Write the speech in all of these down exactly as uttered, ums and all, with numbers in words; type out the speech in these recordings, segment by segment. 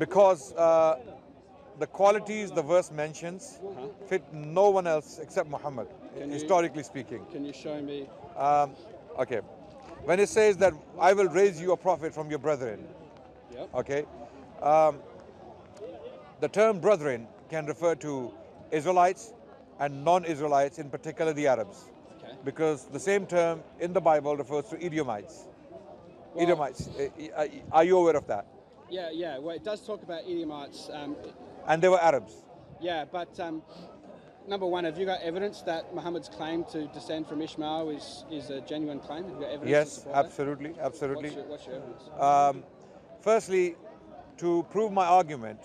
because uh, the qualities the verse mentions huh? fit no one else except Muhammad, can historically you, speaking. Can you show me? Um, okay. When it says that I will raise you a prophet from your brethren, yep. okay, um, the term brethren can refer to Israelites and non-Israelites, in particular the Arabs, okay. because the same term in the Bible refers to Edomites. Well, Edomites, are you aware of that? Yeah, yeah, well it does talk about Edomites. Um, and they were Arabs. Yeah, but um, number one, have you got evidence that Muhammad's claim to descend from Ishmael is, is a genuine claim? Have you got evidence? Yes, absolutely, that? absolutely. What's your, what's your evidence? Um, firstly, to prove my argument,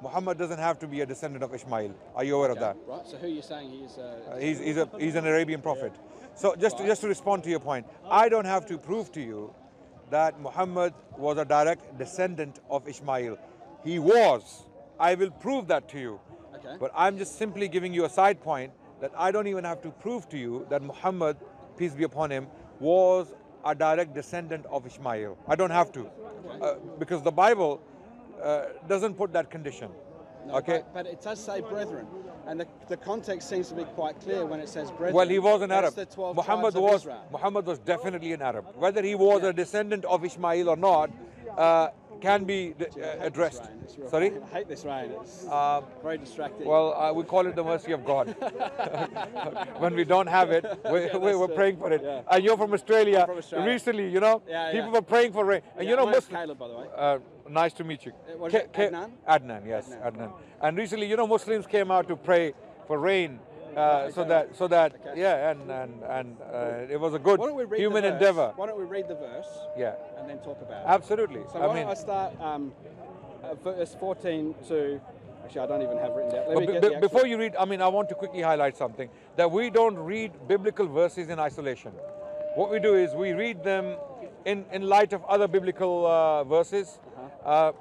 Muhammad doesn't have to be a descendant of Ishmael. Are you aware okay. of that? Right, so who are you saying he is? Uh, uh, he's, he's, a, he's an Arabian prophet. Yeah. So just, right. to, just to respond to your point, I don't have to prove to you that Muhammad was a direct descendant of Ishmael. He was. I will prove that to you. Okay. But I'm just simply giving you a side point that I don't even have to prove to you that Muhammad, peace be upon him, was a direct descendant of Ishmael. I don't have to. Okay. Uh, because the Bible uh, doesn't put that condition. No, okay. But, but it does say brethren. And the, the context seems to be quite clear when it says brethren. Well, he was an Arab. Muhammad was, Muhammad was definitely an Arab. Whether he was yeah. a descendant of Ishmael or not uh, can be Gee, uh, addressed. Sorry? I hate this rain. It's um, very distracting. Well, uh, we call it the mercy of God. When we don't have it, we're, yeah, we're, we're praying for it. Yeah. And you're from Australia. from Australia. Recently, you know, yeah, people yeah. were praying for rain. And yeah, you know, Muslims. Caleb, by the way. Uh, Nice to meet you. What is it, Adnan? Adnan, yes, Adnan. Adnan. And recently, you know, Muslims came out to pray for rain, uh, okay. so that, so that, okay. yeah, and and and uh, it was a good human endeavor. Why don't we read the verse? Yeah. And then talk about it. Absolutely. So why I mean, don't I start um, verse fourteen to? Actually, I don't even have written that. Let me get the actual... Before you read, I mean, I want to quickly highlight something that we don't read biblical verses in isolation. What we do is we read them in in light of other biblical uh, verses. Uh,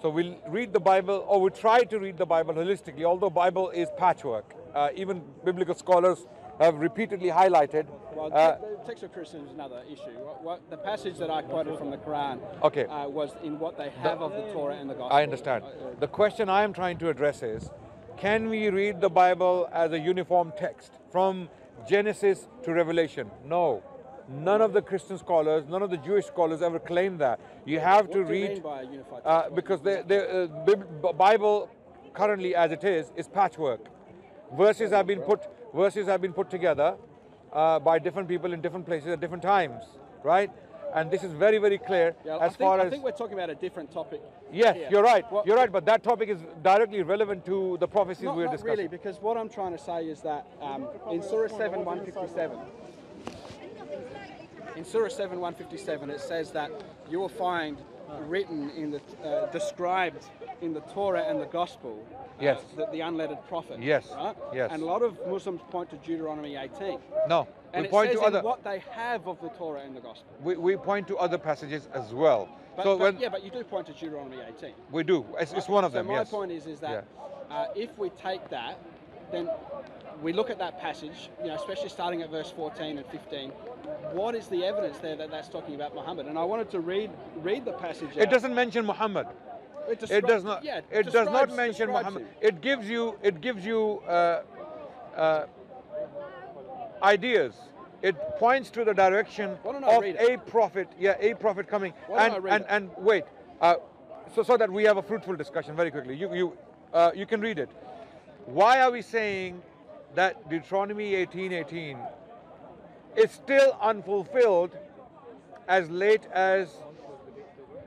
so we'll read the Bible, or we try to read the Bible holistically, although Bible is patchwork. Uh, even biblical scholars have repeatedly highlighted. Well, uh, textual criticism is another issue. What, what, the passage that I quoted from the Quran okay. uh, was in what they have the, of the Torah and the Gospel. I understand. The question I am trying to address is, can we read the Bible as a uniform text from Genesis to Revelation? No. None of the Christian scholars, none of the Jewish scholars ever claim that. You have what to read, mean by unified uh, because the uh, Bible currently, as it is, is patchwork. Verses have been put, verses have been put together uh, by different people in different places at different times, right? And this is very, very clear yeah, as I think, far as... I think we're talking about a different topic. Yes, here. you're right. Well, you're right, but that topic is directly relevant to the prophecies not, we're not discussing. Not really, because what I'm trying to say is that um, in Surah seven, one fifty-seven, in Surah seven, one fifty-seven, it says that you will find written in the, uh, described in the Torah and the Gospel, uh, yes. the, the unlettered prophet. Yes. Right? Yes. And a lot of Muslims point to Deuteronomy eighteen. No. And we it point says to other, in what they have of the Torah and the Gospel. We, we point to other passages as well. But, so but, when, yeah, but you do point to Deuteronomy eighteen. We do. It's, right? it's one of so them, my yes. my point is, is that yeah. uh, if we take that, then we look at that passage, you know, especially starting at verse fourteen and fifteen, what is the evidence there that that's talking about Muhammad? And I wanted to read read the passage. It out. doesn't mention Muhammad. It, it does not. Yeah, it does not mention Muhammad. Him. It gives you it gives you uh, uh, ideas. It points to the direction of a prophet. Yeah, a prophet coming. And and, and and wait, uh, so so that we have a fruitful discussion very quickly. You you uh, you can read it. Why are we saying that Deuteronomy eighteen eighteen is still unfulfilled as late as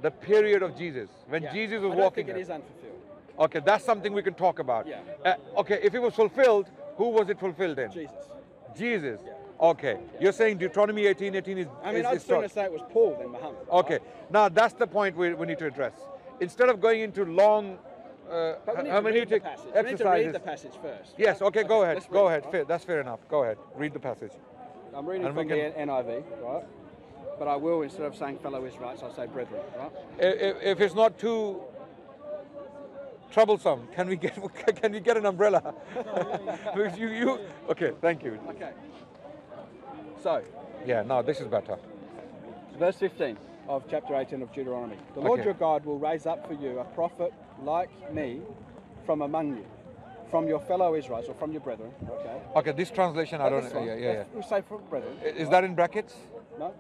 the period of Jesus, when yeah. Jesus was I don't walking? Think it is unfulfilled. Okay, that's something we can talk about. Yeah. Uh, okay, if it was fulfilled, who was it fulfilled in? Jesus. Jesus. Yeah. Okay, yeah. You're saying Deuteronomy eighteen eighteen is. I mean, is, I'd sooner say it was Paul than Muhammad. Okay, right? Now that's the point we, we need to address. Instead of going into long. Uh, but we need, how to many read the passage. we need to read the passage first. Yes, okay, okay go ahead, go ahead, it, right? fair, that's fair enough, go ahead, read the passage. I'm reading and from can... the N I V, right? But I will, instead of saying fellow Israelites, I'll say brethren, right? If, if it's not too troublesome, can we get can we get an umbrella? you, you, okay, thank you. Okay. So. Yeah, no, this is better. Verse fifteen. of chapter eighteen of Deuteronomy. The Lord okay. your God will raise up for you a prophet like me from among you, from your fellow Israelites, or from your brethren. Okay. Okay. This translation, I don't. One, yeah, yeah, yeah. We say from brethren. Is right? that in brackets? No.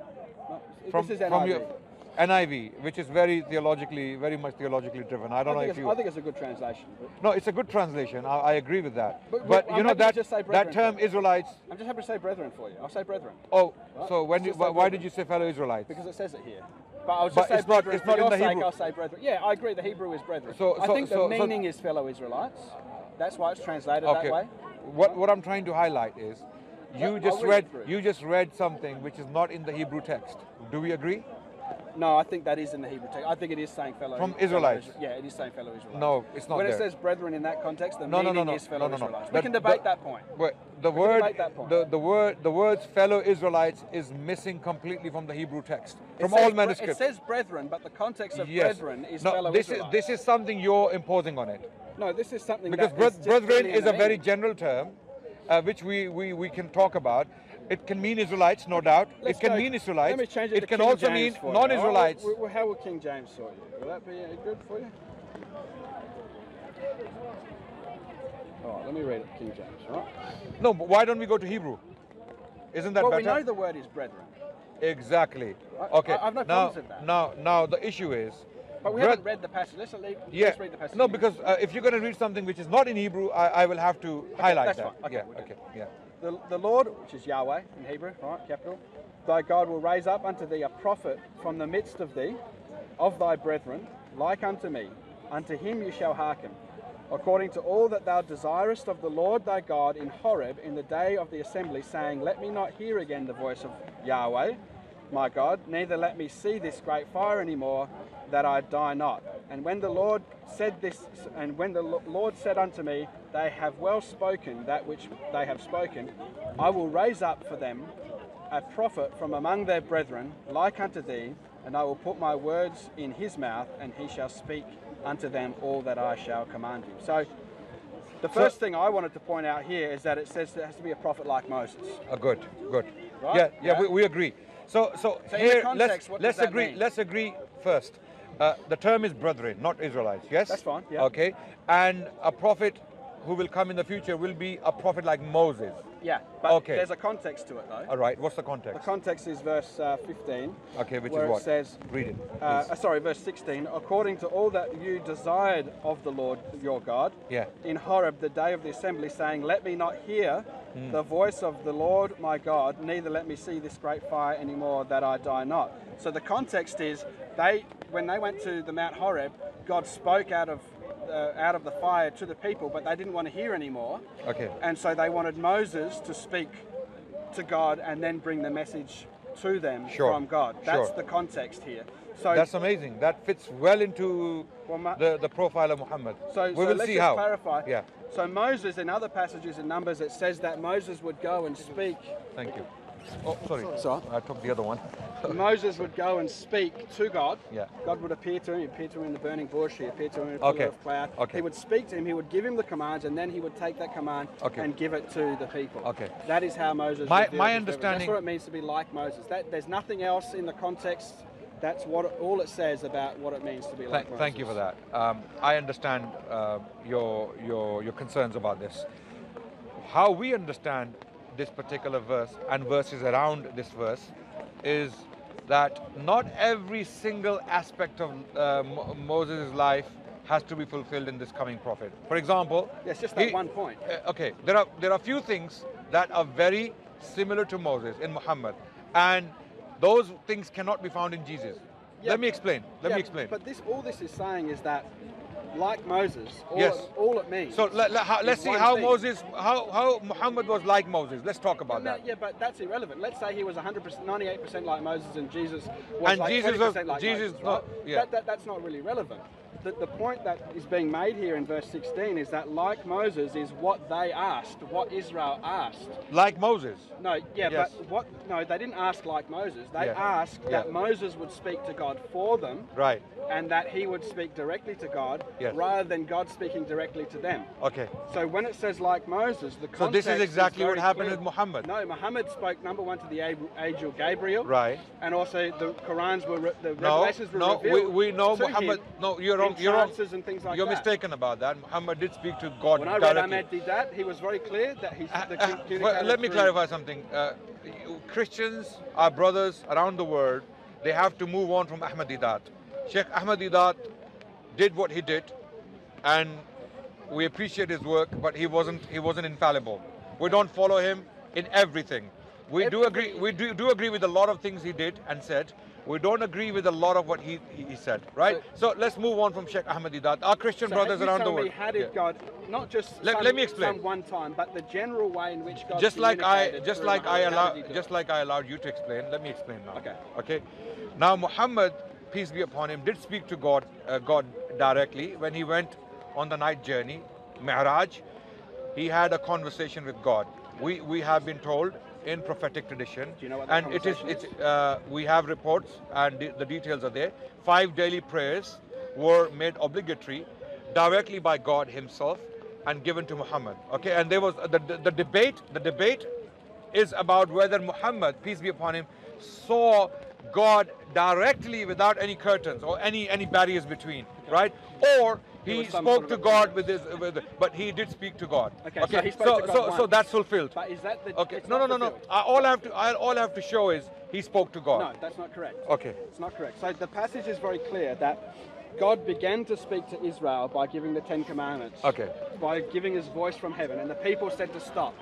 no. From, this is N I V. From your, N I V, which is very theologically, very much theologically driven. I don't I know if you. I think it's a good translation. But... No, it's a good translation. I, I agree with that. But, but you I'm know that that term Israelites. I'm just happy to say brethren for you. I'll say brethren. Oh, right? So when you, why brethren. did you say fellow Israelites? Because it says it here. But I'll just but say it's brethren. Not, it's not in the Hebrew. I'll say brethren. Yeah, I agree. The Hebrew is brethren. So, so I think so, the meaning so, is fellow Israelites. That's why it's translated okay. that way. What what I'm trying to highlight is, you but just read, read you just read something which is not in the Hebrew text. Do we agree? No, I think that is in the Hebrew text. I think it is saying fellow From Israelites. Fellow, yeah, it is saying fellow Israelites. No, it's not When there. it says brethren in that context, the no, meaning no, no, no. is fellow no, no, no. Israelites. That, we can debate the, that point. The we word, can that point. The, the word, the words fellow Israelites is missing completely from the Hebrew text, from says, all manuscripts. It says brethren, but the context of yes. brethren is no, fellow this Israelites. Is, this is something you're imposing on it. No, this is something because that Because brethren is a very general term, uh, which we, we, we can talk about. It can mean Israelites, no doubt. Let's it can go. mean Israelites. Let me change it, it to can King also James mean non-Israelites. How, will, how will King James sort you? Will that be good for you? All right, let me read it, King James. All right. No, but why don't we go to Hebrew? Isn't that well, better? Well, we know the word is brethren. Exactly. Okay. I, I, I've no problems with that. Now, now the issue is. But we haven't read the passage. Let's, leave, yeah. let's read the passage. No, because uh, if you're going to read something which is not in Hebrew, I, I will have to okay, highlight that's that. Fine. Okay. Yeah, we'll okay. Yeah. The, the Lord, which is Yahweh in Hebrew, right, capital, thy God will raise up unto thee a prophet from the midst of thee, of thy brethren, like unto me. Unto him you shall hearken, according to all that thou desirest of the Lord thy God in Horeb in the day of the assembly, saying, let me not hear again the voice of Yahweh, my God, neither let me see this great fire any more, that I die not. And when the Lord said this, and when the Lord said unto me, they have well spoken that which they have spoken, I will raise up for them a prophet from among their brethren, like unto thee, and I will put my words in his mouth, and he shall speak unto them all that I shall command him. So, the first so, thing I wanted to point out here is that it says there has to be a prophet like Moses. Uh, good, good. Right? Yeah, yeah, yeah. We, we agree. So, so, so here, context, let's, let's agree. Mean? Let's agree first. Uh, the term is brethren, not Israelites, yes? That's fine, yeah. Okay, and a prophet who will come in the future will be a prophet like Moses. Yeah, but okay. there's a context to it though. All right, what's the context? The context is verse uh, fifteen. Okay, which where is what? It says, read it. Uh, uh, sorry, verse sixteen. According to all that you desired of the Lord your God, yeah. in Horeb, the day of the assembly, saying, let me not hear mm. the voice of the Lord my God, neither let me see this great fire anymore, that I die not. So the context is, they... when they went to the Mount Horeb, God spoke out of uh, out of the fire to the people, but they didn't want to hear anymore. Okay. And so they wanted Moses to speak to God and then bring the message to them sure. from God. That's sure. the context here. So that's amazing. That fits well into well, the, the profile of Muhammad. So, we so will let's see just how. clarify. Yeah. So Moses, in other passages in Numbers, it says that Moses would go and speak. Thank you. Oh, sorry. sorry, I took the other one. Moses would go and speak to God. Yeah. God would appear to him. He appeared to him in the burning bush. He appeared to him in a pillar okay. of cloud. Okay. He would speak to him. He would give him the commands, and then he would take that command okay. and give it to the people. Okay. That is how Moses. My my understanding. That's what it means to be like Moses. That there's nothing else in the context. That's what it, all it says about what it means to be like Th Moses. Thank you for that. Um, I understand uh, your your your concerns about this. How we understand this particular verse and verses around this verse is that not every single aspect of uh, Moses' life has to be fulfilled in this coming prophet. For example, yes, just that he, one point. Uh, okay, there are there are few things that are very similar to Moses in Muhammad, and those things cannot be found in Jesus. Yeah, Let me explain. Let yeah, me explain. But this, all this is saying is that, like Moses, all, yes. it, all it means. So let, let, let's see how thing. Moses, how how Muhammad was like Moses. Let's talk about no, that. Yeah, but that's irrelevant. Let's say he was one hundred percent, ninety-eight percent like Moses, and Jesus was and like Jesus twenty percent like Jesus Moses. Not, right? yeah. that, that, that's not really relevant. the, the point that is being made here in verse sixteen is that, like Moses, is what they asked, what Israel asked. Like Moses? No, yeah, yes. but what? No, they didn't ask like Moses. They yeah. asked yeah. that Moses would speak to God for them, right? And that he would speak directly to God, yes. rather than God speaking directly to them. Okay. So when it says like Moses, the context so this is exactly is what happened clear. with Muhammad. No, Muhammad spoke number one to the angel Gabriel, right? And also the Qurans were re the no, revelations were no, revealed. No, we, we know Muhammad. No, you're wrong. You're wrong. And things like you're that. mistaken about that. Muhammad did speak to God when directly. When Ahmed did that, he was very clear that he's. Uh, uh, well, let me through. clarify something. Uh, Christians, our brothers around the world, they have to move on from Ahmed Didat. Sheikh Ahmed Didat did what he did, and we appreciate his work, but he wasn't he wasn't infallible. We don't follow him in everything. We do agree we do, do agree with a lot of things he did and said. We don't agree with a lot of what he he said, right? So, so let's move on from Sheikh Ahmed Didat. Our Christian so brothers around the world. How did yeah. God, not just let, some, let me explain. some one time, but the general way in which God just like I just like I allow just like I allowed you to explain. Let me explain now. Okay. Okay. Now Muhammad, peace be upon him, did speak to God uh, God directly when he went on the night journey, Mi'raj. He had a conversation with God. We we have been told in prophetic tradition, Do you know what and it is, is? It's, uh, we have reports and de the details are there. Five daily prayers were made obligatory directly by God himself and given to Muhammad. Okay, and there was the, the, the debate, the debate is about whether Muhammad, peace be upon him, saw God directly without any curtains or any, any barriers between, okay. right? Or he spoke sort of to God with his, with, but he did speak to God. Okay, okay. so he spoke so, to God so, once. so that's fulfilled. But is that the? Okay, no, no, no, no. I, all I have to, I, all I have to show is he spoke to God. No, that's not correct. Okay, it's not correct. So the passage is very clear that God began to speak to Israel by giving the Ten Commandments. Okay. By giving his voice from heaven, and the people said to stop,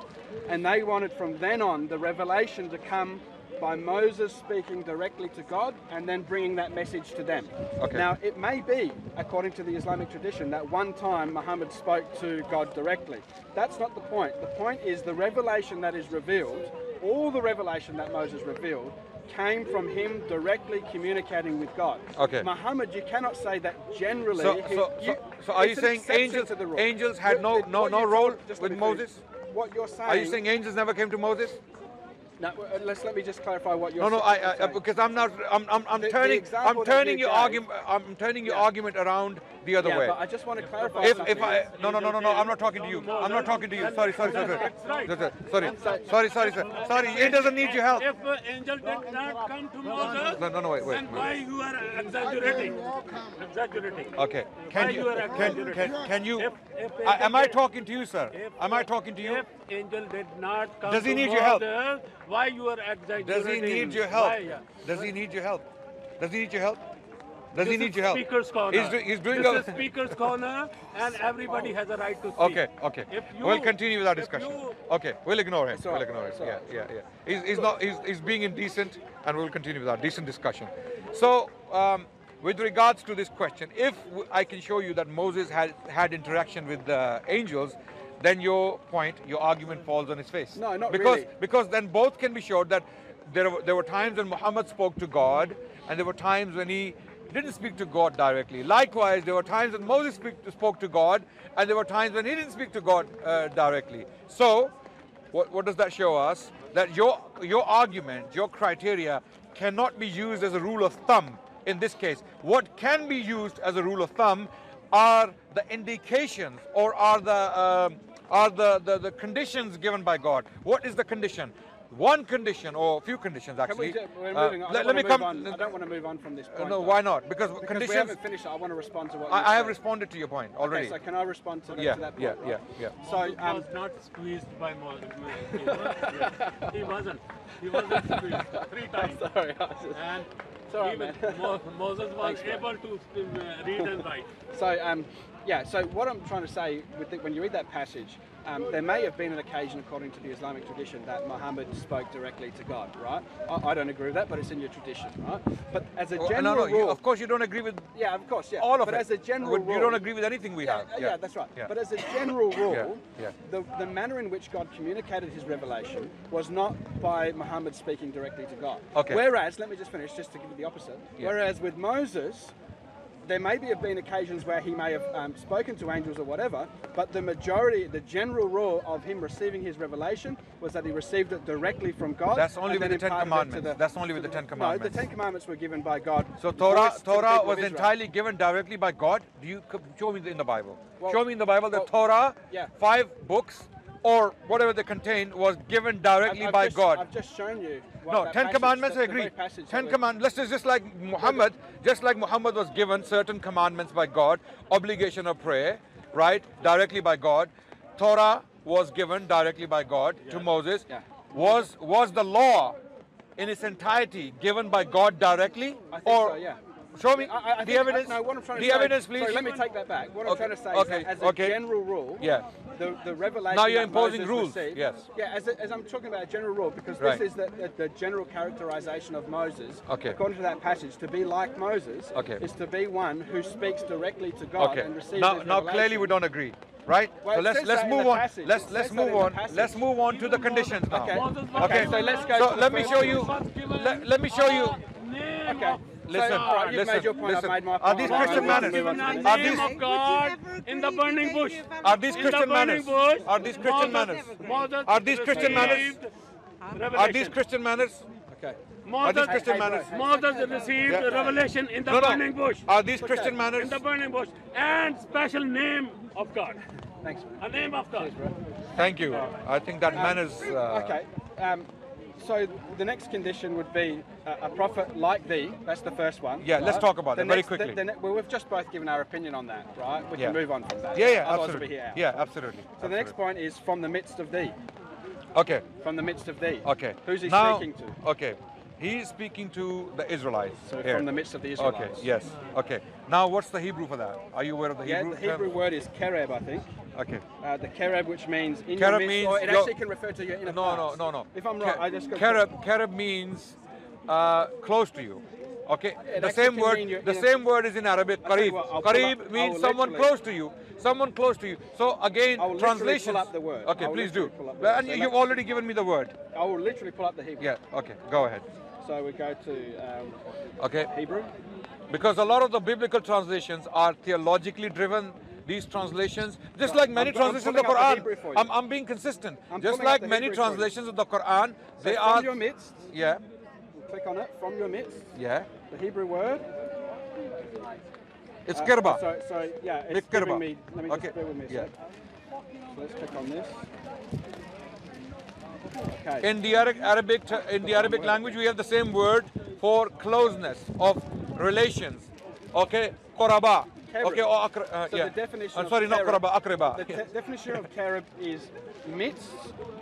and they wanted from then on the revelation to come by Moses speaking directly to God and then bringing that message to them. Okay. Now, it may be, according to the Islamic tradition, that one time Muhammad spoke to God directly. That's not the point. The point is the revelation that is revealed, all the revelation that Moses revealed, came from him directly communicating with God. Okay. Muhammad, you cannot say that generally. So, he, so, you, so, so are you saying angels, angels had no, no, no role with Moses? What you're saying, are you saying angels never came to Moses? No, let's let me just clarify what you're. No, no, saying. I, I because I'm not. I'm I'm, I'm the, turning. The I'm turning your argument. I'm turning your yeah. argument around the other yeah, way. But I just want to clarify. If if I no no no no no, I'm not talking to you. I'm not talking to you. Sorry sorry sorry sorry sorry sorry sorry sorry. sorry. He doesn't need your help. If angel did not come to Moses, no no no wait wait. Then why you are exaggerating? Exaggerating. Okay. Can you can can can you? Am I talking to you, sir? Am I talking to you? Angel did not come. Does he need your help? Why you are exaggerating? Does he need your help? Why? Does he need your help? Does he need your help? Does this he need your help? Speaker's corner. He's, do, he's doing this a... is speaker's corner, and everybody has a right to speak. Okay, okay. You, we'll continue with our discussion. You... Okay, we'll ignore him. We'll ignore him. Yeah, yeah, yeah. He's, he's not. He's, he's being indecent, and we'll continue with our decent discussion. So, um, with regards to this question, if I can show you that Moses had had interaction with the angels, then your point, your argument falls on its face. No, not because, really. Because then both can be showed that there, there were times when Muhammad spoke to God and there were times when he didn't speak to God directly. Likewise, there were times when Moses speak, spoke to God and there were times when he didn't speak to God uh, directly. So, what, what does that show us? That your, your argument, your criteria cannot be used as a rule of thumb in this case. What can be used as a rule of thumb are the indications or are the... Um, are the, the, the conditions given by God. What is the condition? One condition or a few conditions actually. Can we, we're moving on. Uh, let, let me come. On. I don't want to move on from this point. Uh, no, though. why not? Because, because conditions... we haven't finished. I want to respond to what I, I have responded to your point already. Okay, so can I respond to, yeah, to that point? Yeah, right? yeah, yeah. So he um, was not squeezed by Moses. He wasn't. He wasn't squeezed three times. I'm sorry, I was just... and Right, Even Moses was Thanks, able to read and write. So, um, yeah, so what I'm trying to say, with the, when you read that passage, um, there may have been an occasion, according to the Islamic tradition, that Muhammad spoke directly to God, right? I, I don't agree with that, but it's in your tradition, right? But as a general no, no, rule... You, of course you don't agree with... Yeah, of course, yeah. All of but it. But as a general rule... You don't agree with anything we yeah, have. Yeah. yeah, that's right. Yeah. But as a general rule, yeah. Yeah. The, the manner in which God communicated his revelation was not by Muhammad speaking directly to God. Okay. Whereas, let me just finish, just to give you the opposite. Yeah. Whereas with Moses, there may be have been occasions where he may have um, spoken to angels or whatever, but the majority, the general rule of him receiving his revelation was that he received it directly from God. That's only with the Ten Commandments. The, That's only with the, the Ten Commandments. No, the Ten Commandments were given by God. So Torah, Torah was entirely given directly by God. Do you show me in the Bible? Well, show me in the Bible the well, Torah, yeah. five books. Or whatever they contained was given directly I've, I've by just, God. I've just shown you. No, Ten Commandments, I agree. Ten Commandments, just like Muhammad, just like Muhammad was given certain commandments by God, obligation of prayer, right, directly by God. Torah was given directly by God yeah. to Moses. Yeah. Was was the law in its entirety given by God directly? I think or so, yeah. Show me I, I the evidence. I, no, what I'm trying the to say, evidence, please. Sorry, let me take that back. What okay. I'm trying to say okay. is that as a okay. general rule, yeah. the, the revelation. Now you're imposing Moses rules. Received, yes. Yeah, as, a, as I'm talking about a general rule, because right. this is the, the, the general characterization of Moses. Okay. According to that passage, to be like Moses okay. is to be one who speaks directly to God okay. and receives now, his revelation. Now, clearly, we don't agree. Right? Well, so let's let's move on. Passage. Let's let's move on. Let's move on to the conditions now. Okay. Okay. So let's go. So let me show you. Let me show you. Okay. Listen, so, all right, you've listen, made your point, listen. I've made my point. Are these Christian manners? Are these of God in the burning bush? Are these Christian manners? Are these Christian manners? Are these Christian manners? Are these Christian manners? Okay. Are these Christian manners? Moses received a revelation in the no, no. burning bush. Are these Christian manners? In the burning bush and special name of God. Thanks. A name of God. Thank you. I think that um, manners. Uh, okay. Um, So the next condition would be a, a prophet like thee. That's the first one. Yeah, right? Let's talk about the it next, very quickly. The, the, well, we've just both given our opinion on that, right? We yeah. can move on from that. Yeah, yeah, Otherwise absolutely. We'll be here yeah, absolutely. So absolutely. The next point is from the midst of thee. Okay. From the midst of thee. Okay. Who's he now, speaking to? Okay. He's speaking to the Israelites. So here. From the midst of the Israelites. Okay. Yes. Okay. Now, what's the Hebrew for that? Are you aware of the yeah, Hebrew? Yeah, the Hebrew term? Word is kereb, I think. Okay. Uh, the kereb, which means in kereb your midst, means or it actually can refer to your inner no, parts. No, no, no, no. If I'm wrong, Ke I just got kereb. Kereb means uh, close to you. Okay. It the same word. The same word is in Arabic. Qareeb. Qareeb means someone close to you. Someone close to you. So again, translation. Up the word. Okay, please do. And so you've already given me the word. I will literally pull up the Hebrew. Yeah. Okay. Go ahead. So we go to um, okay. Hebrew. Because a lot of the biblical translations are theologically driven. These translations, just no, like many I'm, translations I'm of the Quran, the I'm, I'm being consistent. I'm just like many Hebrew translations of the Quran, so they from are. From your midst. Yeah. Click on it. From your midst. Yeah. The Hebrew word. It's uh, kerba. Sorry, sorry. Yeah. It's, it's kerba. Me, let me okay. just bear with me. Yeah. So let's click on this. Okay. In the Arabic, in the Arabic language, we have the same word for closeness of relations. Okay, koraba. Kerib. Okay, or akra, uh, so yeah. the definition I'm sorry, of kerib, not akraba. The yes. definition of kerib is midst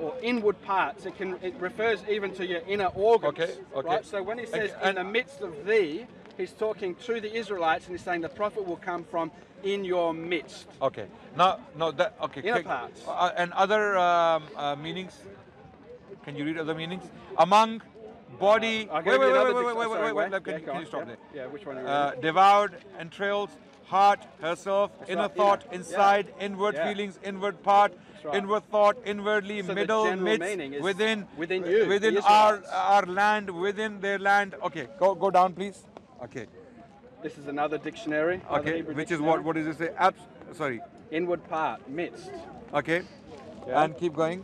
or inward parts. It can it refers even to your inner organs. Okay, okay. Right? So when he says okay. in the midst of thee, he's talking to the Israelites and he's saying the prophet will come from in your midst. Okay. Now, no, that okay. Inner okay. parts uh, and other um, uh, meanings. Can you read other meanings? Among. Body, uh, wait, wait, wait, wait, wait, wait, wait, wait, wait, wait, can, yeah, can on, you stop yeah. there? Yeah, which one are you uh, devoured, entrails, heart, herself, that's inner right, thought, inner. Inside, yeah. inward yeah. feelings, inward part, right. inward thought, inwardly, so middle, midst, within, within, you, within our, our land, within their land. Okay, go, go down, please. Okay. This is another dictionary. Another okay, Hebrew which dictionary. Is what, what does it say? Abs sorry. Inward part, midst. Okay, yeah. and keep going.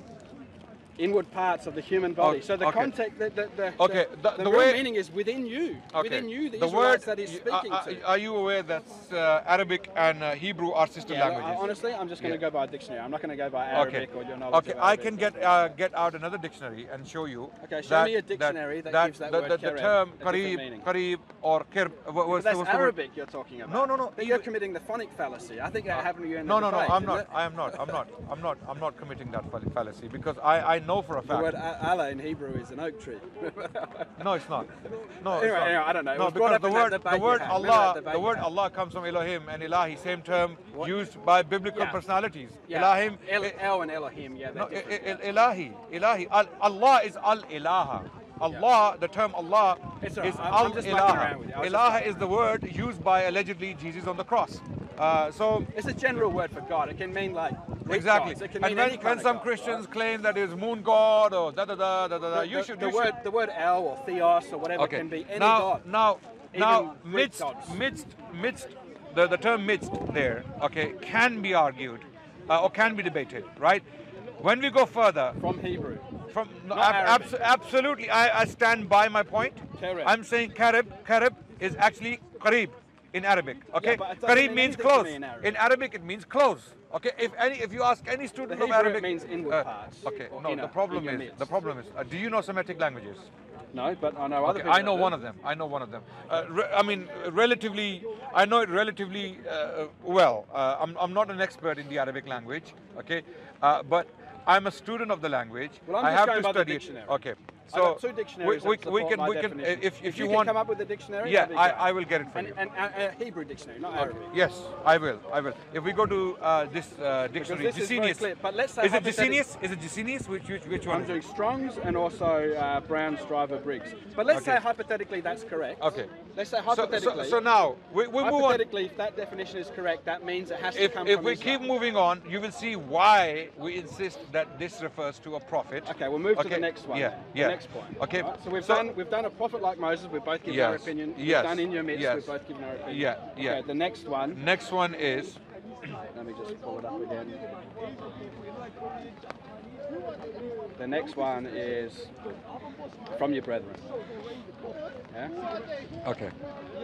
Inward parts of the human body. Okay. So the okay. context, the the, the, okay. the, the, the real way, meaning is within you. Okay. Within you, the, the Israelites word, that he's speaking are, to. Are you aware that uh, Arabic and uh, Hebrew are sister yeah, languages? I, honestly, I'm just going to yeah. go by a dictionary. I'm not going to go by Arabic okay. or your knowledge. Okay, of Arabic I can get uh, get out another dictionary and show you. Okay, show that, me a dictionary that, that gives that the, word. The, the, the term Qareeb, Qareeb or Kerb. What's that's what's Arabic you're talking about. No, no, no. But you're committing the phonic fallacy. I think that happened to you in the debate. No, no, no. I'm not. I am not. I'm not. I'm not. I'm not committing that fallacy because I. know for a fact. The word Allah in Hebrew is an oak tree. no, it's not. No, anyway, it's not. Anyway, I don't know. It no, because the word, the word Allah, the word Allah comes from Elohim and Ilahi, same term what? used by biblical yeah. personalities. Yeah. Elohim, El, El and Elohim. Yeah, no, El, El, yeah. Ilahi, Ilahi. Al, Allah is Al Ilaha. Allah, yeah. the term Allah right. is Al Ilaha. Ilaha is the word used by allegedly Jesus on the cross. Uh, so it's a general word for God. It can mean like exactly. It can mean and when, when some God, Christians right? claim that it is moon god or da da da da da, da the, you the, should the you word should. the word El or Theos or whatever okay. can be any now, god. Now, now, now, midst, midst, midst the, the term midst there, okay, can be argued uh, or can be debated, right? When we go further from Hebrew, from ab abso absolutely, I, I stand by my point. Karib. I'm saying Karib. Karib is actually Qarib in Arabic. Okay, yeah, Qarib mean means close. In Arabic. in Arabic, it means close. Okay, if any, if you ask any student the of Arabic, it means inward uh, parts. Okay, no, inner, the problem is midst. the problem is. Uh, do you know Semitic languages? No, but I know other. Okay, I know one of them. I know one of them. Uh, re I mean, relatively, I know it relatively uh, well. Uh, I'm, I'm not an expert in the Arabic language. Okay, uh, but I'm a student of the language. Well, I'm I have to study it. Okay. So two dictionaries we, we, we can we definition. can if, if, if you, you can want come up with a dictionary. Yeah, I, I will get it for and, you. And a, a Hebrew dictionary, not okay. Arabic. Yes, I will. I will. If we go to uh, this uh, dictionary, this Gesenius. Is, very clear, but let's say is it Gesenius? Is it Gesenius? Which which, which one? I'm doing Strong's and also uh, Brown, Striver, Briggs. But let's okay. say hypothetically that's correct. Okay. Let's say hypothetically. So, so, so now we, we move on. Hypothetically, if that definition is correct, that means it has if, to come. If from we Islam. keep moving on, you will see why we insist that this refers to a prophet. Okay, we'll move okay. to the next one. Yeah. Yeah. Point. Okay, right. so we've so done we've done a prophet like Moses. We've both given yes, our opinion. We've yes, done in your midst. Yes. We've both given our opinion. Yeah, yeah. Okay, the next one. Next one is. Let me just pull it up again. The next one is from your brethren. Yeah. Okay.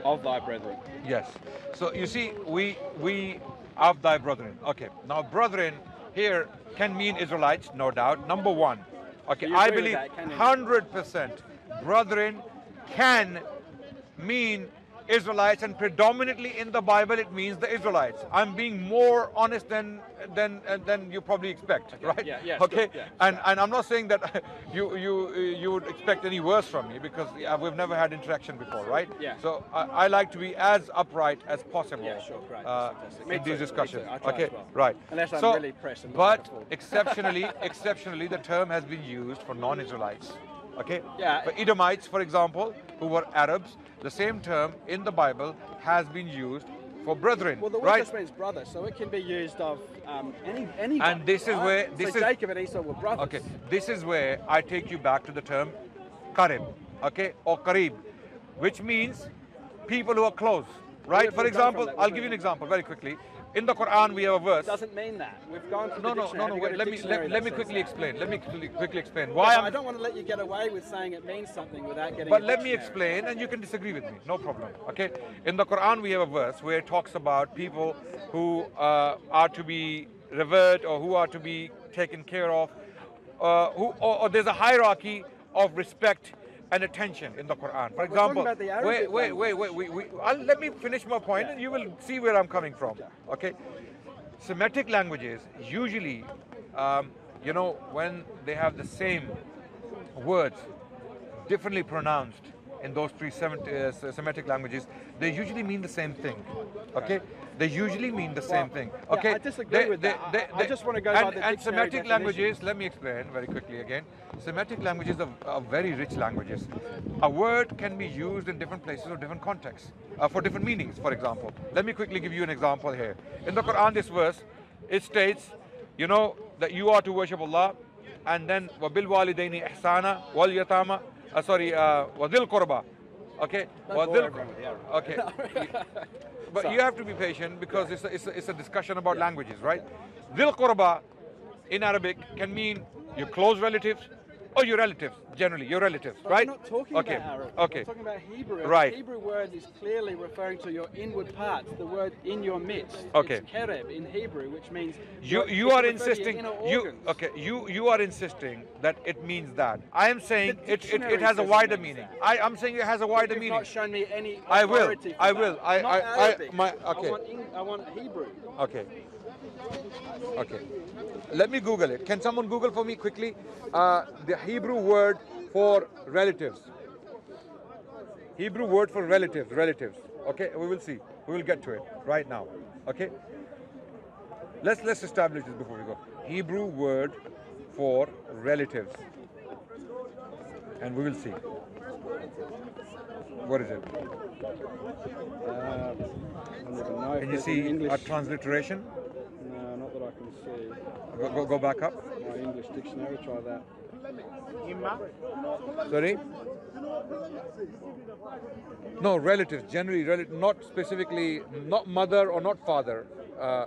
Of thy brethren. Yes. So you see, we we of thy brethren. Okay. Now, brethren here can mean Israelites, no doubt. Number one. Okay, I believe one hundred percent brethren can mean Israelites, and predominantly in the Bible it means the Israelites. I'm being more honest than than than you probably expect, okay. right? Yeah, yeah, okay, yeah, and and I'm not saying that you you you would expect any worse from me, because we've never had interaction before, right? Yeah. So I, I like to be as upright as possible yeah, sure, right. uh, in these discussions. Okay, well. right. Unless I'm so, really pressed. I'm but exceptionally, exceptionally, the term has been used for non-Israelites. Okay, yeah. For Edomites, for example, who were Arabs, the same term in the Bible has been used for brethren. Well, the word right? just means brother, so it can be used of um, any any. And this is right? where this so is Jacob and Esau were brothers. Okay, this is where I take you back to the term Qarib, okay, or Qarib, which means people who are close, right? For example, I'll give you an example very quickly. In the Quran, we have a verse. It doesn't mean that. We've gone to no, the dictionary. No, no, no. Wait, let me let, let me quickly that. explain. Let me quickly, quickly explain why. I'm, I don't want to let you get away with saying it means something without getting. But a let me explain, and you can disagree with me. No problem. Okay. In the Quran, we have a verse where it talks about people who uh, are to be revered or who are to be taken care of. Uh, who or, or there's a hierarchy of respect and attention in the Quran. For example, wait, wait, wait, wait, wait, wait. I'll, let me finish my point and you will see where I'm coming from, okay? Semitic languages, usually, um, you know, when they have the same words differently pronounced in those three uh, Semitic languages, they usually mean the same thing, okay? They usually mean the same well, thing, okay? Yeah, I disagree they, with they, that. They, they, I, they, I just want to go and, by the and Semitic definition. languages, let me explain very quickly again. Semitic languages are, are very rich languages. A word can be used in different places or different contexts, uh, for different meanings, for example. Let me quickly give you an example here. In the Quran, this verse, it states, you know, that you are to worship Allah, and then, وَبِالْ وَالِدَيْنِ إِحْسَانًا وَالْيَتَامَ Uh, sorry, uh, Wadil Qurba. Okay? Wadil Qurba. Okay. But you have to be patient, because it's a, it's a, it's a discussion about yeah. languages, right? Dhil Qurba in Arabic can mean your close relatives or your relatives, generally, your relatives, but right? We're not talking okay. about Arabic. Okay. We're talking about Hebrew. Right. The Hebrew word is clearly referring to your inward parts, the word in your midst. Okay. It's Kereb in Hebrew, which means you you are insisting you okay, you you are insisting that it means that. I am saying it, it it has a wider meaning. I I'm saying it has a wider You've meaning. You've not shown me any authority I will. I will. I not I Arabic. I my okay. I want in, I want Hebrew. Okay. Okay, let me Google it. Can someone Google for me quickly uh, the Hebrew word for relatives? Hebrew word for relatives, relatives. Okay, we will see. We will get to it right now. Okay, let's let's establish this before we go. Hebrew word for relatives, and we will see. What is it? Uh, Can you see a transliteration? No, not that I can see. Go, go, go back up. My English dictionary, try that. Sorry? No, relatives, generally, rel not specifically, not mother or not father, uh,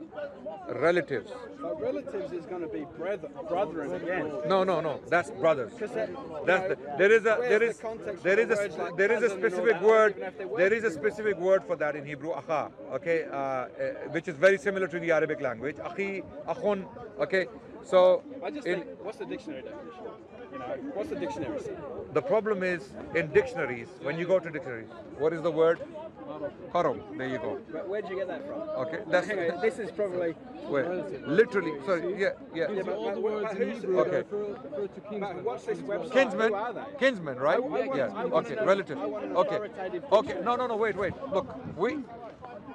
relatives. But relatives is going to be brother, brethren again. No, no, no, that's brothers. That, that's the, there is a there is the there is a like there is a specific word there is a specific word for that in Hebrew, akha, okay, uh, uh, which is very similar to the Arabic language, akhi, akhun, okay. So I just in, think, what's the dictionary definition? You know, what's the dictionary say? The problem is in dictionaries, when you go to dictionaries, what is the word? Haram. There you go. But where'd you get that from? Okay, that's hang on, this is probably where? Literally. So yeah, yeah. yeah but, all the words in Hebrew okay. refer to kinsmen. What's this website? Kinsmen. Who are they? Kinsmen, right? I, I yeah. Want, yeah. Okay. Know, relative. Okay. Okay. No, no, no. Wait, wait. Look, we.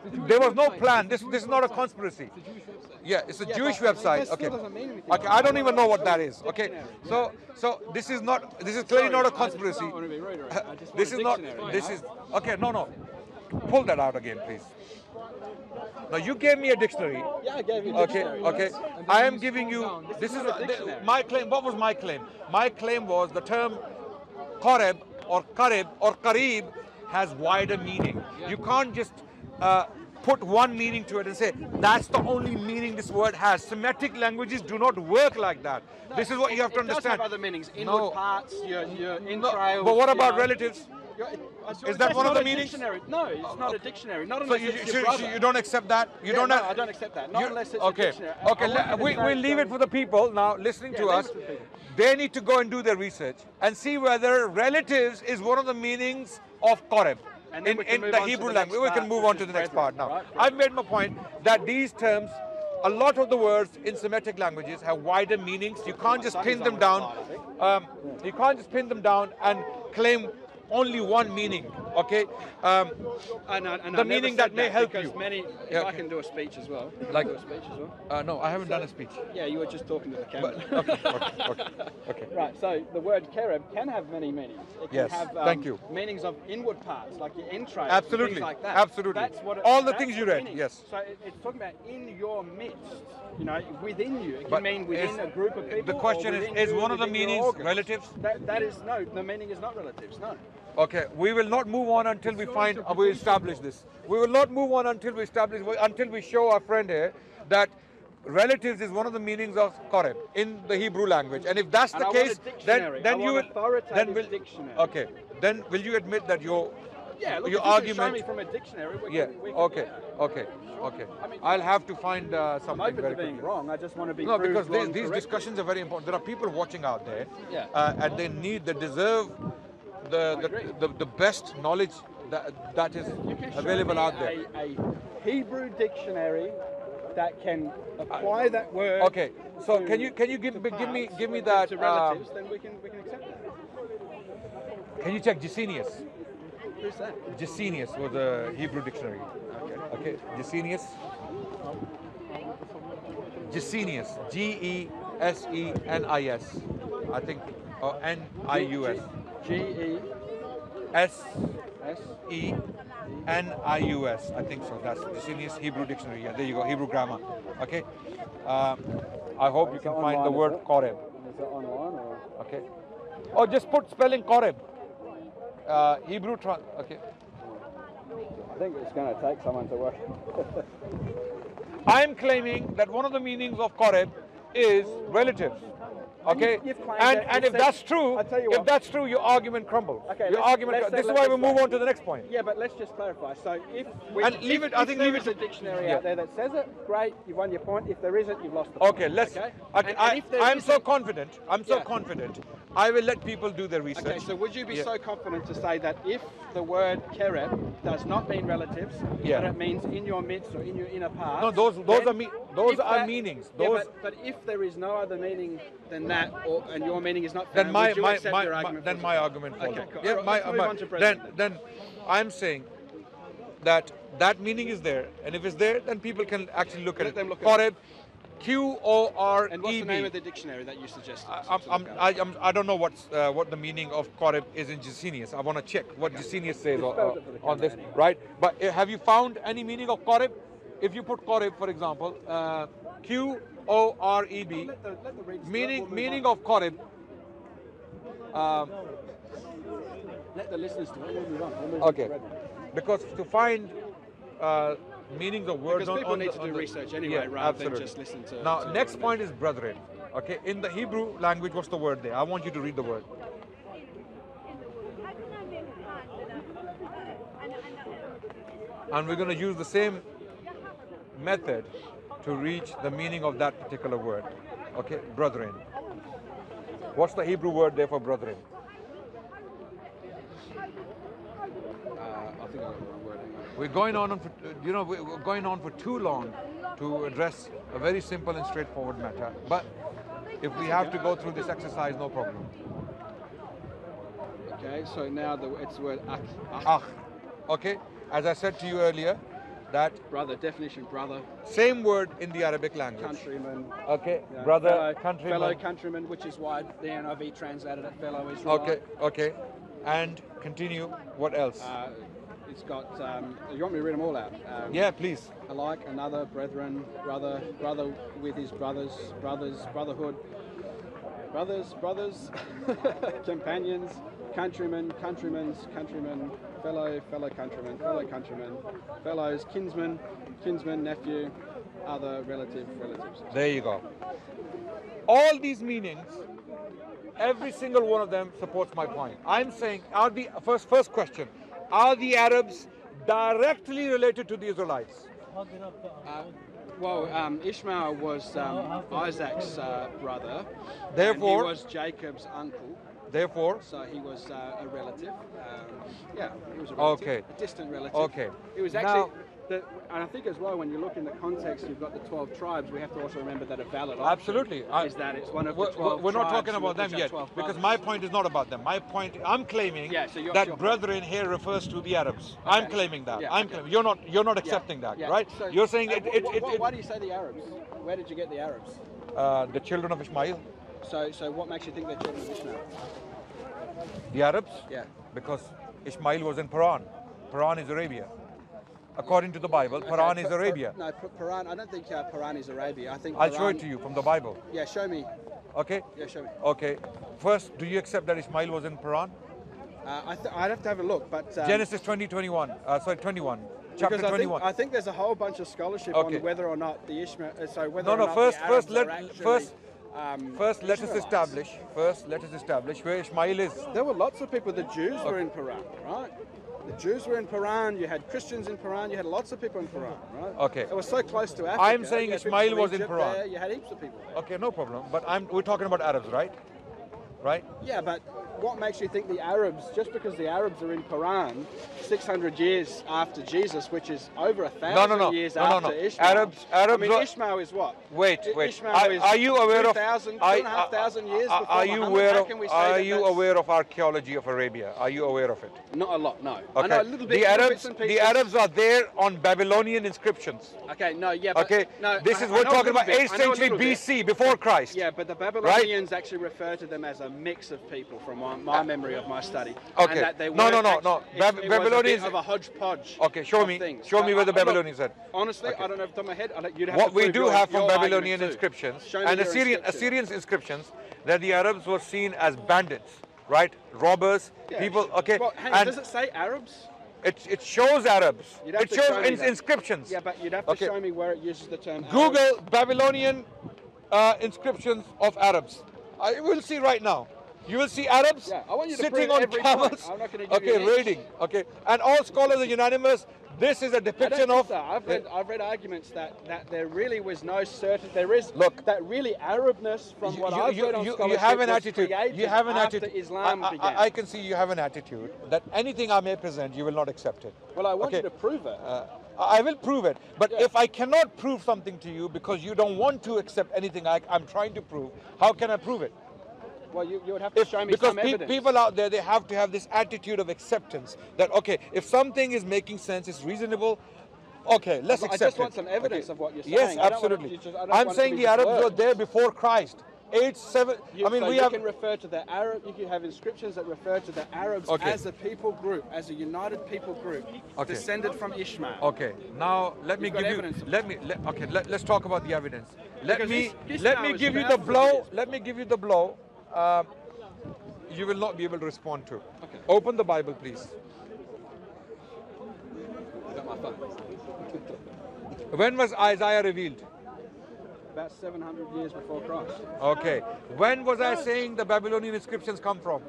The there was no plan. This this is not a conspiracy. It's a Jewish website. Yeah, it's a yeah, Jewish website. Okay. Okay, I don't even know what that is. Okay. So so this is not this is clearly Sorry, not a conspiracy. Right, right. Uh, this is not this is okay, no no. Pull that out again, please. Now you gave me a dictionary. Yeah, I gave you a dictionary. Okay, yes. okay. I am giving you this, this is a, th my claim. What was my claim? My claim was the term Horeb or Karib or Karib has wider meaning. You can't just Uh, put one meaning to it and say that's the only meaning this word has. Semitic languages do not work like that. No, this is what it, you have to it understand. Does have other meanings. Inward no. parts, your, your entrails. No. But what about your relatives? Your, is that one of the meanings? Dictionary. No, it's oh, not okay. a dictionary. Not unless so you, it's your so, so you don't accept that? You yeah, don't no, have, I don't accept that. Not you, unless it's okay. a dictionary. Okay, okay. we we'll leave it for the people now listening yeah, to us. They need to go and do their research and see whether relatives is one of the meanings of Koreb. In, in the Hebrew language, we can move on to the next part now. I've made my point that these terms, a lot of the words in Semitic languages have wider meanings. You can't just pin them down. Um, you can't just pin them down and claim only one meaning, okay? Um, and I, and the I meaning that may that help you. Many, yeah, I can do a speech as well. Like do a speech as well. Uh, no, I haven't so, done a speech. Yeah, you were just talking to the camera. But, okay, okay, okay, okay. Right. So the word Kereb can have many meanings. It can yes. Have, um, Thank you. Meanings of inward parts, like your entrails. Absolutely. Things like that. Absolutely. That's what it, all the things you read. Meaning. Yes. So it, it's talking about in your midst. You know, within you. It but can mean within a group of people. The question is: Is you, one of the meanings relatives? That, that is no. The meaning is not relatives. No. Okay, we will not move on until we find, uh, we establish this. We will not move on until we establish, until we show our friend here that relatives is one of the meanings of Koreb in the Hebrew language. And if that's the case, then then you will, then will, okay, then will you admit that your, yeah, look, your argument? Yeah, show me from a dictionary. We yeah. Can, we can, okay. Yeah. Okay. Okay. I mean, I'll have to find uh, something. I'm open very to being wrong. I just want to be. No, because they, these correctly. discussions are very important. There are people watching out there, yeah. uh, and they need, they deserve. The, the, the, the best knowledge that, that is available out there. A, a Hebrew dictionary that can apply uh, that word. Okay, so to, can you can you give, give me give me that? To relatives, um, then we can we can accept that. Can you check Gesenius? Who's that? Gesenius was a Hebrew dictionary. Okay, okay, Gesenius. Gesenius, G E S E N I S, I think, or N I U S. G E S E N I U S, I think so. That's Gesenius Hebrew dictionary. Yeah, there you go, Hebrew grammar. Okay. Um, I hope you can find the word Koreb. Is it online or? Okay. Or just put spelling Koreb. Uh, Hebrew. Okay. I think it's going to take someone to work. I'm claiming that one of the meanings of Koreb is relatives. Okay, and and, and if that's true, if that's true, your argument crumbles. Okay, your argument. This is why we move on to the next point. Yeah, but let's just clarify. So if we, and leave it, I think leave it to a dictionary out there that says it. Great, you've won your point. If there isn't, you've lost the point. Okay, let's. I I'm so confident. I'm so confident. I will let people do their research. Okay, so would you be yeah. so confident to say that if the word Kereb does not mean relatives, yeah. but it means in your midst or in your inner parts? No, those those are me those are that, meanings. Those yeah, but, but if there is no other meaning than that, or, and your meaning is not, then my my my, my then my argument falls. Okay, cool. yeah, right, my, my, then, then then I'm saying that that meaning is there, and if it's there, then people can actually look at let it. Them look at it. Q O R E B. And what's the name of the dictionary that you suggested? I, I'm, I'm, I, I'm, I don't know what's, uh, what the meaning of Koreb is in Gesenius. I want to check what okay. Gesenius says or, or, on this, anyway. right? But uh, have you found any meaning of Koreb? If you put Koreb, for example, uh, Q O R E B, meaning meaning of Koreb Um, Let the listeners do it. Okay. Because to find uh, meanings of words on, people on need the, to do the, research anyway, yeah, rather absolutely. than just listen to. Now, to next point is brethren. Okay, in the Hebrew language, what's the word there? I want you to read the word. And we're going to use the same method to reach the meaning of that particular word. Okay, brethren. What's the Hebrew word there for brethren? We're going on for, you know, we're going on for too long to address a very simple and straightforward matter. But if we have to go through this exercise, no problem. Okay, so now the, it's the word akh. Akh. Okay, as I said to you earlier, that brother definition, brother. Same word in the Arabic language. Countryman. Okay, yeah. brother, fellow, countryman. Fellow countryman, which is why the N I V translated it fellow Israel. Okay, okay, and continue. What else? Uh, It's got, um, you want me to read them all out? Um, yeah, please. Alike, another, brethren, brother, brother with his brothers, brothers, brotherhood, brothers, brothers, companions, countrymen, countrymen's, countrymen, fellow, fellow countrymen, fellow countrymen, fellows, kinsman, kinsman, nephew, other, relative, relatives. There you go. All these meanings, every single one of them supports my point. I'm saying, I'll be, first, first question. Are the Arabs directly related to the Israelites? Uh, well, um, Ishmael was um, Isaac's uh, brother. Therefore, he was Jacob's uncle. Therefore, so he was uh, a relative. Um, yeah, he was a relative. Okay. A distant relative. Okay. It was actually. Now, The, and I think as well, when you look in the context, you've got the twelve tribes. We have to also remember that a valid option absolutely I, is that it's one of the twelve tribes. We're not talking about them yet, because my point is not about them. My point, I'm claiming yeah, so you're, that you're brethren here refers to the Arabs. Okay. I'm claiming that. Yeah, I'm okay. claiming. You're not. You're not accepting yeah, that, yeah. right? So, you're saying uh, it, it, it, it. Why do you say the Arabs? Where did you get the Arabs? Uh, the children of Ishmael. So, so what makes you think they're children of Ishmael? The Arabs? Yeah. Because Ishmael was in Paran. Paran is Arabia. According to the Bible, okay, Paran is Arabia. No, Paran, I don't think uh, Paran is Arabia. I think Paran, I'll show it to you from the Bible. Yeah, show me. Okay? Yeah, show me. Okay. First, do you accept that Ishmael was in Paran? Uh, I th I'd have to have a look, but... Um, Genesis twenty, twenty-one. Uh, sorry, twenty-one. Chapter I twenty-one. Think, I think there's a whole bunch of scholarship okay. on whether or not the Ishmael... Uh, sorry, whether no, no, or not first, the Arabs first, let, actually, first, um, first let us establish. First, let us establish where Ishmael is. There were lots of people. The Jews okay. were in Paran, right? The Jews were in Paran, you had Christians in Paran, you had lots of people in Paran, right? Okay. It was so close to Africa. I'm saying Ishmael was in Paran. There, you had heaps of people there. Okay, no problem. But I'm, we're talking about Arabs, right? Right? Yeah, but what makes you think the Arabs, just because the Arabs are in Paran six hundred years after Jesus, which is over a thousand no, no, no. years no, no, after no. Ishmael. Arabs, Arabs I mean, are... Ishmael is what? Wait, wait. Ishmael are, is are you aware of... two thousand, two and a half thousand years before Muhammad. Are you aware of archaeology of Arabia? Are you aware of it? Not a lot, no. Okay. I know a little bit. The Arabs, the Arabs are there on Babylonian inscriptions. Okay, no, yeah, but... Okay, no, this I, is, I, we're I talking about bit. eighth century B C, before Christ. Yeah, but the Babylonians right? actually refer to them as a mix of people from my, my memory of my study. Okay. And that they no, no, no, no. Bab it, it Babylonians... of a hodgepodge. Okay, show me. Things. Show but me where I, the Babylonians are. Honestly, okay. I don't know if it's on my head. I'll let you have what we do your, have from Babylonian inscriptions and Assyrian, Assyrians inscriptions that the Arabs were seen as bandits, right? Robbers, yeah. people, okay. Well, hang on, does it say Arabs? It, it shows Arabs. It shows show ins inscriptions. Yeah, but you'd have to okay. show me where it uses the term Google Arabs. Babylonian uh, inscriptions of Arabs. I will see right now. You will see Arabs yeah, I want you to sitting on camels, I'm not going to give okay, you raiding, okay, and all scholars are unanimous. This is a depiction of. So. I've read, I've read arguments that that there really was no certain. There is look that really Arabness from you, what you, I've you, read on you, scholarship. You have an attitude. You have an attitude. Islam I, I, began. I can see you have an attitude that anything I may present, you will not accept it. Well, I want okay. you to prove it. Uh, I will prove it, but yeah. if I cannot prove something to you because you don't want to accept anything I, I'm trying to prove, how can I prove it? Well, you, you would have to if, show me some evidence. Because people out there, they have to have this attitude of acceptance that, okay, if something is making sense, it's reasonable, okay, let's but accept it. I just want it. some evidence okay. of what you're saying. Yes, absolutely. Just, I'm saying the Arabs were there before Christ. Eight, seven, you, I mean, so we you have... You can refer to the Arab, you can have inscriptions that refer to the Arabs okay. as a people group, as a united people group, okay. descended from Ishmael. Okay, now let You've me give you, let me, let, okay, let, let's talk about the evidence. Let because me, Ishmael let me give you the blow, let me give you the blow. Um, you will not be able to respond to. Okay. Open the Bible, please. When was Isaiah revealed? About seven hundred years before Christ. Okay. When was I saying the Babylonian inscriptions come from?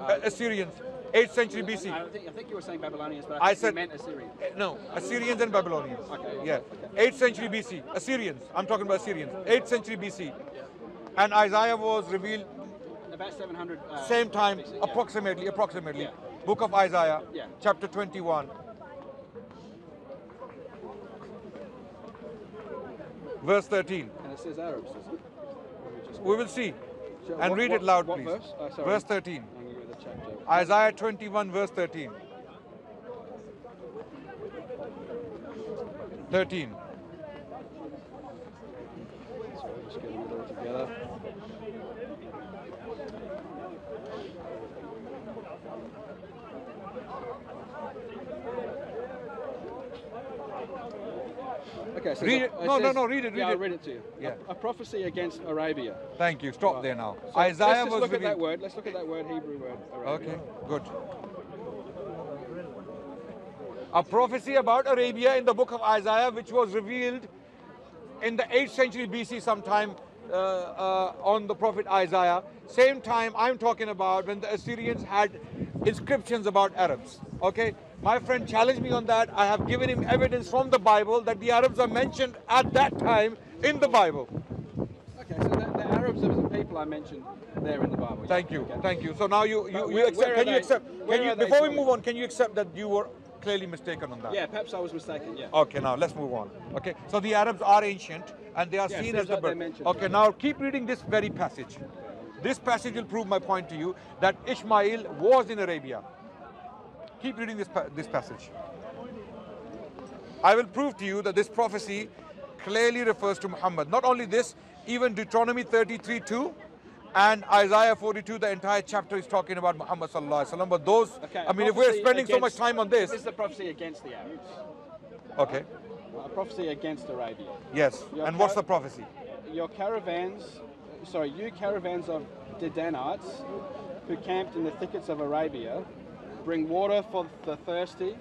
Uh, Assyrians. eighth century B C. I, think, I think you were saying Babylonians, but I, I said, meant Assyrians. No, Assyrians and Babylonians. Okay. Yeah. Okay. eighth century B C. Assyrians. I'm talking about Assyrians. eighth century B C. Yeah. And Isaiah was revealed about seven hundred. Uh, same time, B C, yeah. approximately. Approximately. Yeah. Book of Isaiah, yeah. chapter twenty-one. Verse thirteen. And it says Arabs, doesn't it? We will see. So and what, read what, it loud, please. Verse? Oh, verse thirteen. Isaiah twenty-one, verse thirteen. thirteen. So we're just getting it all together. Okay, so read it. No, says, no, no, read it, read yeah, it. I'll read it to you. Yeah. A, a prophecy against Arabia. Thank you. Stop right. there now. So Isaiah let's just was look revealed. at that word. Let's look at that word, Hebrew word. Arabia. Okay, good. A prophecy about Arabia in the book of Isaiah, which was revealed in the eighth century B C sometime uh, uh, on the prophet Isaiah. Same time I'm talking about when the Assyrians had inscriptions about Arabs. Okay? My friend challenged me on that. I have given him evidence from the Bible that the Arabs are mentioned at that time in the Bible. Okay, so the, the Arabs are the people I mentioned there in the Bible. Thank you, okay. thank you. So now you, you, you accept, can you accept, can you, before we move on, can you accept that you were clearly mistaken on that? Yeah, perhaps I was mistaken, yeah. Okay, now let's move on. Okay, so the Arabs are ancient and they are yeah, seen as the birth. Okay, now keep reading this very passage. This passage will prove my point to you that Ishmael was in Arabia. Keep reading this, this passage. I will prove to you that this prophecy clearly refers to Muhammad. Not only this, even Deuteronomy thirty-three two and Isaiah forty-two, the entire chapter is talking about Muhammad sallallahu alaihi wasallam. But those, okay, I mean, if we're spending against, so much time on this. This is a prophecy against the Arabs. Okay. A prophecy against Arabia. Yes. Your and what's the prophecy? Your caravans, sorry, you caravans of Dedanites who camped in the thickets of Arabia, bring water for the thirsty.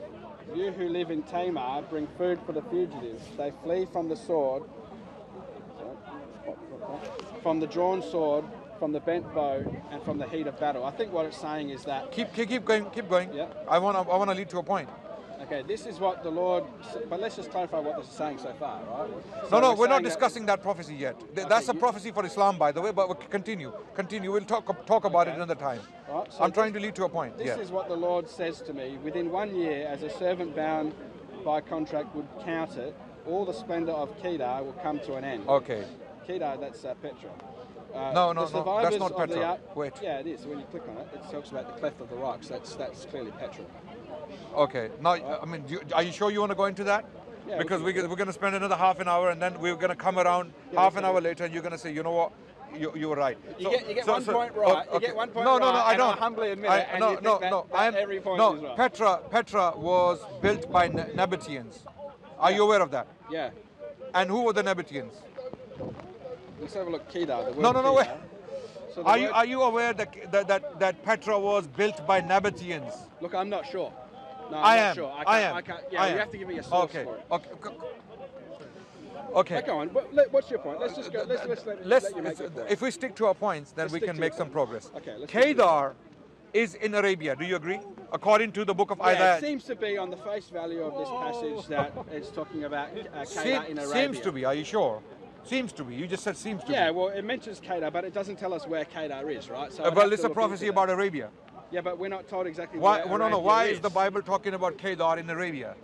You who live in Tamar, bring food for the fugitives. They flee from the sword, from the drawn sword, from the bent bow, and from the heat of battle. I think what it's saying is that... Keep, keep, keep going, keep going. Yeah. I want to I want to lead to a point. Okay, this is what the Lord... But let's just clarify what this is saying so far, right? So no, no, we're, we're not discussing that, that prophecy yet. Th okay, that's a prophecy for Islam, by the way, but we'll continue. Continue, we'll talk, talk about okay. it another time. Right, so I'm trying to lead to a point. This yeah. is what the Lord says to me. Within one year, as a servant bound by contract would count it, all the splendor of Kedar will come to an end. Okay. Kedar, that's uh, Petra. Uh, no, no, no, that's not Petra. The, Wait. Yeah, it is. When you click on it, it talks about the cleft of the rocks. That's, that's clearly Petra. Okay, now, I mean, do you, are you sure you want to go into that? Yeah, because we can, we're, we're going to spend another half an hour and then we're going to come around yeah, half an hour later and you're going to say, you know what, you, you were right. You get one point right, you get one point right, I don't humbly admit I, it, no, and no, no, that, no, that I'm, every point no, is right. Petra, Petra was built by Nabataeans. Are yeah. you aware of that? Yeah. And who were the Nabataeans? Let's have a look, Kedar. No, no, no, wait. So are, you, are you aware that, that, that, that Petra was built by Nabataeans? Look, I'm not sure. No, I'm I, not am. Sure. I, can't, I am. I can't. Yeah, I am. You have to give me a source okay. for it. Okay. Okay. okay. Go on. What's your point? Let's just go. Let's, let's, let, let's, let you make your point. If we stick to our points, then let's we can make some progress. Okay. Let's Kedar is in Arabia. Do you agree? According to the book of yeah, Isaiah. It seems to be on the face value of this passage that it's talking about uh, Kedar in Arabia. Seems to be. Are you sure? Seems to be. You just said seems to yeah, be. Yeah. Well, it mentions Kedar, but it doesn't tell us where Kedar is, right? So. Uh, well, it's a prophecy about Arabia. Yeah, but we're not told exactly why. Where well, no, no. Why is. is the Bible talking about Kedar in Arabia?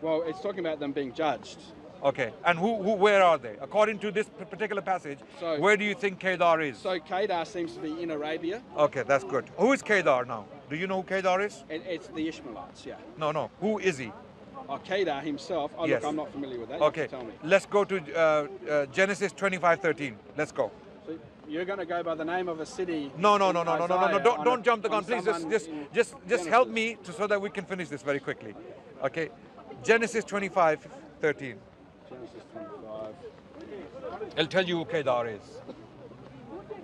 Well, it's talking about them being judged. Okay, and who, who where are they? According to this particular passage, so, where do you think Kedar is? So Kedar seems to be in Arabia. Okay, that's good. Who is Kedar now? Do you know who Kedar is? It, it's the Ishmaelites, yeah. No, no. Who is he? Oh, Kedar himself. Oh, yes. Look, I'm not familiar with that. Okay, you have to tell me. Let's go to uh, uh, Genesis twenty-five thirteen. Let's go. You're going to go by the name of a city. No, no, no, no, no, no, no, no! Don't, don't a, jump the gun, please. Just, just, just, just help me to, so that we can finish this very quickly. Okay, Genesis twenty-five thirteen. Genesis twenty-five. I'll tell you who Kedar is.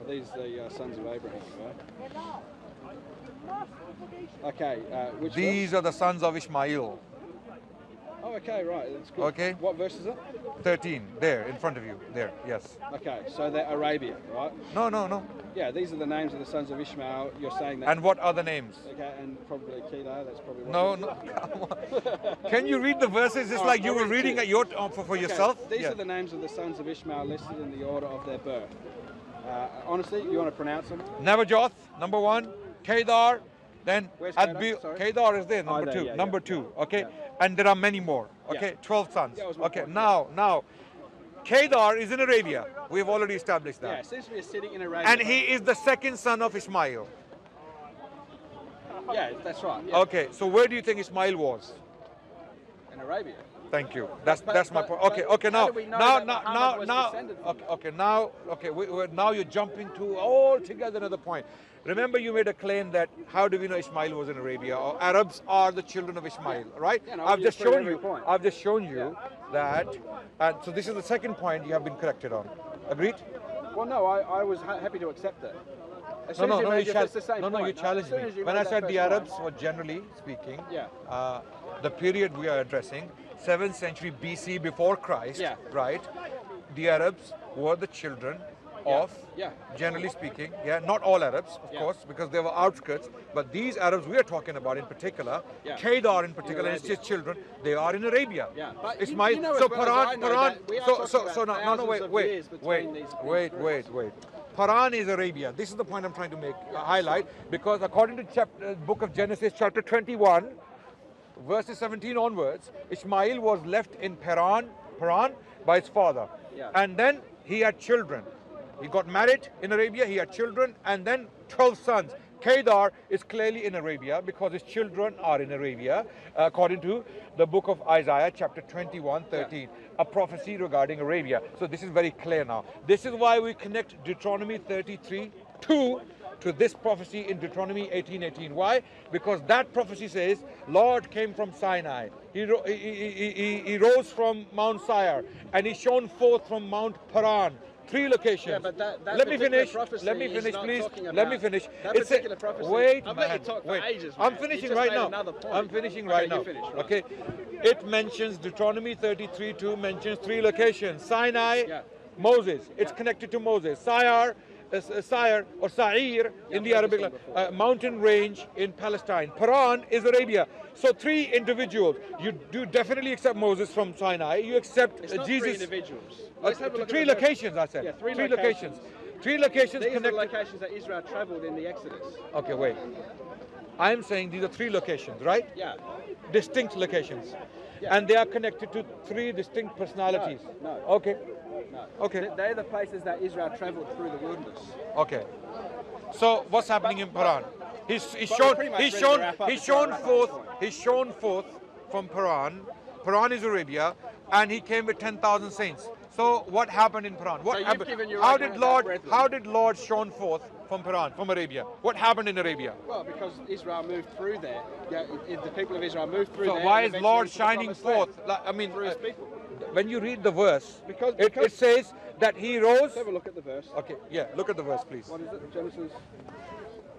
These are the uh, sons of Abraham, right? Okay, uh, which These verse? are the sons of Ishmael. Oh, okay, right, that's good. Okay. What verse is it? thirteen, there, in front of you, there, yes. Okay, so they're Arabia, right? No, no, no. Yeah, these are the names of the sons of Ishmael, you're saying that. And what are the names? Okay, and probably Kedar, that's probably what No, no, can you read the verses? It's oh, like you were reading at your, oh, for, for okay. yourself? These yeah. are the names of the sons of Ishmael listed in the order of their birth. Uh, honestly, you want to pronounce them? Nabataeans, number one, Kedar, then Adbil, Kedar is there, number oh, there, two, yeah, number yeah, two, yeah, okay? Yeah. And there are many more, okay? Yeah. twelve sons, yeah, okay? Point, now, yeah. now, Kedar is in Arabia. We've already established that. Yeah, it seems to be a city in Arabia. And he is the second son of Ishmael. Yeah, that's right. Yeah. Okay, so where do you think Ishmael was? In Arabia. Thank you. That's but, that's but, my point. Okay, okay. Now, now, now, now, now. Okay, okay, now, okay. We, we're, now you're jumping to altogether another point. Remember, you made a claim that how do we know Ishmael was in Arabia? Or Arabs are the children of Ishmael, right? Yeah, no, I've just shown you. Point. I've just shown you yeah. that. And so this is the second point you have been corrected on. Agreed? Well, no, I, I was ha happy to accept that. As no, no, no, you, the same no, no, you no, challenged me. You when I said the Arabs point. were generally speaking, yeah. uh, the period we are addressing, seventh century B C before Christ, yeah. right? The Arabs were the children yeah. of, yeah. generally speaking, yeah, not all Arabs, of yeah. course, because they were outskirts, but these Arabs we are talking about in particular, yeah. Kedar in particular, in and his children, they are in Arabia. Yeah. But Ismail, you know so well Paran, Paran, so, so, so no, no, no, wait, wait, wait, wait, wait, wait. Paran is Arabia. This is the point I'm trying to make, uh, highlight, because according to chapter, uh, book of Genesis, chapter twenty-one, verses seventeen onwards, Ishmael was left in Paran, Paran by his father. Yeah. And then he had children. He got married in Arabia, he had children, and then twelve sons. Kedar is clearly in Arabia because his children are in Arabia, uh, according to the book of Isaiah, chapter twenty-one, thirteen, yeah. a prophecy regarding Arabia. So this is very clear now. This is why we connect Deuteronomy thirty-three, two to this prophecy in Deuteronomy eighteen, eighteen. Why? Because that prophecy says, Lord came from Sinai, he, ro he, he, he, he rose from Mount Sire, and he shone forth from Mount Paran. Three locations. Yeah, but that, that let, me finish, let me finish. Let me finish, please. Let me finish. That it's a, prophecy, wait, man, let you wait. Ages, man. I'm finishing right now. I'm finishing right okay, now. Finish, right. Okay. It mentions Deuteronomy thirty-three, two mentions three locations. Sinai, yeah. Moses. It's yeah. connected to Moses. Sire, uh, Sire or Sa'ir yeah, in the Arabic uh, mountain range in Palestine. Paran is Arabia. So three individuals. You do definitely accept Moses from Sinai. You accept it's not Jesus. Three individuals. Uh, three locations, I said. Yeah, three, three locations. locations. Three locations. These connected. Are the locations that Israel travelled in the Exodus. Okay, wait. I'm saying these are three locations, right? Yeah. Distinct locations, yeah. and they are connected to three distinct personalities. No. no. Okay. No. Okay. They're the places that Israel travelled through the wilderness. Okay. So what's happening but, in Paran? He's, he's shown, he's shown, he's shown forth, he's shown forth from Paran. Paran is Arabia, and he came with ten thousand saints. So what happened in Paran? What so happened? How did Lord, how did Lord shone forth from Paran, from Arabia? What happened in Arabia? Well, because Israel moved through there. Yeah, the people of Israel moved through so there. So why is Lord shining forth? Like, I mean, through his people. When you read the verse, because, it, because it says that he rose. Have a look at the verse. Okay, yeah, look at the verse, please. What is it? Genesis.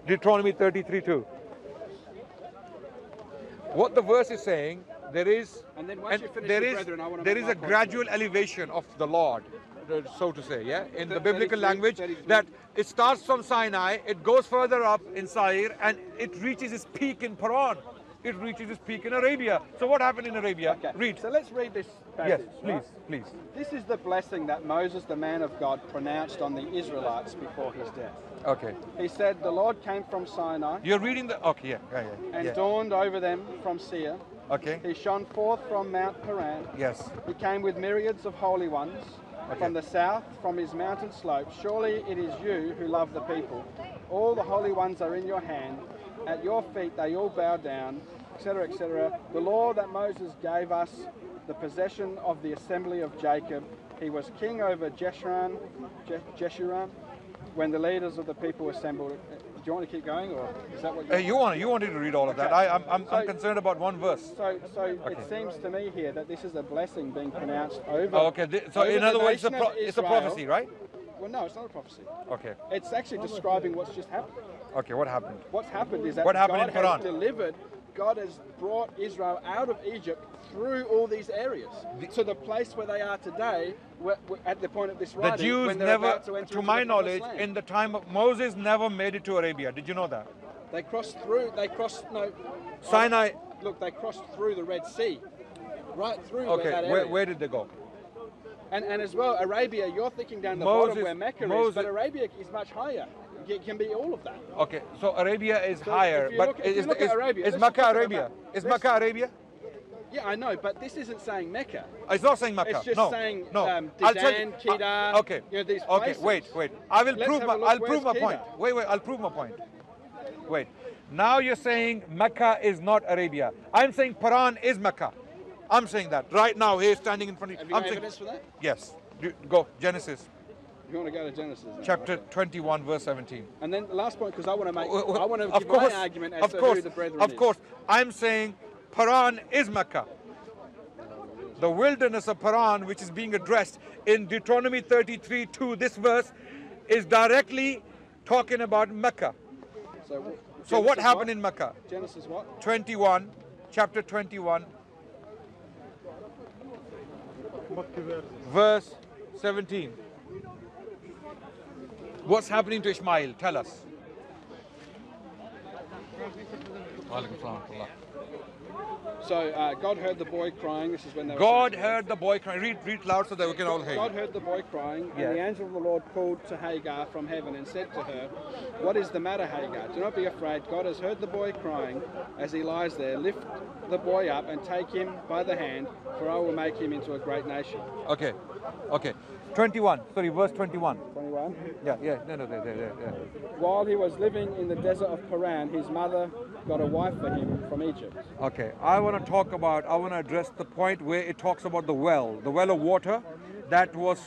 Deuteronomy thirty-three, two. What the verse is saying, there is and then once and you there is, brethren, I want to there is a gradual elevation of the Lord, so to say, yeah, in the biblical language, that it starts from Sinai, it goes further up in Sa'ir, and it reaches its peak in Paran. It reaches its peak in Arabia. So what happened in Arabia? Okay. Read. So let's read this passage. Yes, please, right? please. This is the blessing that Moses, the man of God, pronounced on the Israelites before his death. Okay. He said, the Lord came from Sinai. You're reading the, okay, yeah, yeah, yeah. And yeah. dawned over them from Seir. Okay. He shone forth from Mount Paran. Yes. He came with myriads of holy ones. Okay. From the south, from his mountain slope. Surely it is you who love the people. All the holy ones are in your hand. At your feet they all bow down, et cetera, et cetera. The law that Moses gave us, the possession of the assembly of Jacob. He was king over Jeshurun, Je Jeshurun, when the leaders of the people assembled. Do you want to keep going, or is that what you? Hey, want? You want? You wanted to read all of okay. that. I, I'm, I'm, so, I'm concerned about one verse. So, so okay. it seems to me here that this is a blessing being pronounced over. Oh, okay, so over in other words, it's a, pro it's a prophecy, right? Well, no, it's not a prophecy. Okay. It's actually describing what's just happened. Okay, what happened? What's happened is that what happened God in Quran? has delivered, God has brought Israel out of Egypt through all these areas. The, so the place where they are today, where, where, at the point of this writing, the Jews when never, about to, to my knowledge, in the time of Moses, never made it to Arabia. Did you know that? They crossed through, they crossed, no. Sinai. Oh, look, they crossed through the Red Sea, right through okay, that area. Where, where did they go? And, and as well, Arabia, you're thinking down the Moses, bottom where Mecca Moses. is, but Arabia is much higher. It can be all of that. Okay, so Arabia is so higher, but look, is, is, is, Arabia, is Mecca Arabia? Is this, Mecca Arabia? Yeah, I know, but this isn't saying Mecca. It's not saying Mecca. It's just no, saying no. Um, Didan, Kedar, uh, okay, you know, these okay, places. wait, wait. I will Let's prove my, I'll prove my Kedar? point. Wait, wait, I'll prove my point. Wait, now you're saying Mecca is not Arabia. I'm saying Paran is Mecca. I'm saying that right now. He's standing in front of you. Have you I'm got saying, evidence for that? Yes. You, go Genesis. You want to go to Genesis? Now? Chapter okay. twenty-one, verse seventeen. And then the last point, because I want to make, well, well, I want to give course, my argument as to course, who the brethren Of course, is. I'm saying Paran is Mecca. The wilderness of Paran, which is being addressed in Deuteronomy thirty-three, two, this verse is directly talking about Mecca. So, so what happened what? in Mecca? Genesis what? twenty-one, chapter twenty-one. Verse seventeen. What's happening to Ishmael? Tell us. So uh, God heard the boy crying. This is when they God were heard the boy crying. Read, read loud so that we can all hear. God heard the boy crying, and yeah. the angel of the Lord called to Hagar from heaven and said to her, "What is the matter, Hagar? Do not be afraid. God has heard the boy crying as he lies there. Lift the boy up and take him by the hand, for I will make him into a great nation." Okay, okay. twenty-one. Sorry, verse twenty-one. twenty-one? Yeah, yeah. No, no, there, there, there. While he was living in the desert of Paran, his mother got a wife for him from Egypt. Okay, I want to talk about, I want to address the point where it talks about the well, the well of water that was,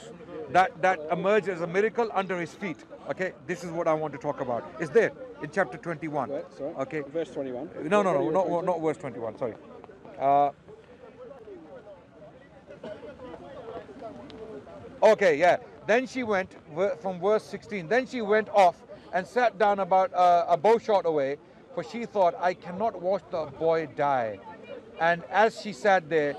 that, that emerged as a miracle under his feet. Okay, this is what I want to talk about. It's there in chapter twenty-one. Wait, sorry. Okay. Verse twenty-one. No, no, no, not, not verse twenty-one, sorry. Uh, Okay, yeah. Then she went, from verse sixteen, then she went off and sat down about uh, a bow shot away, for she thought, I cannot watch the boy die. And as she sat there,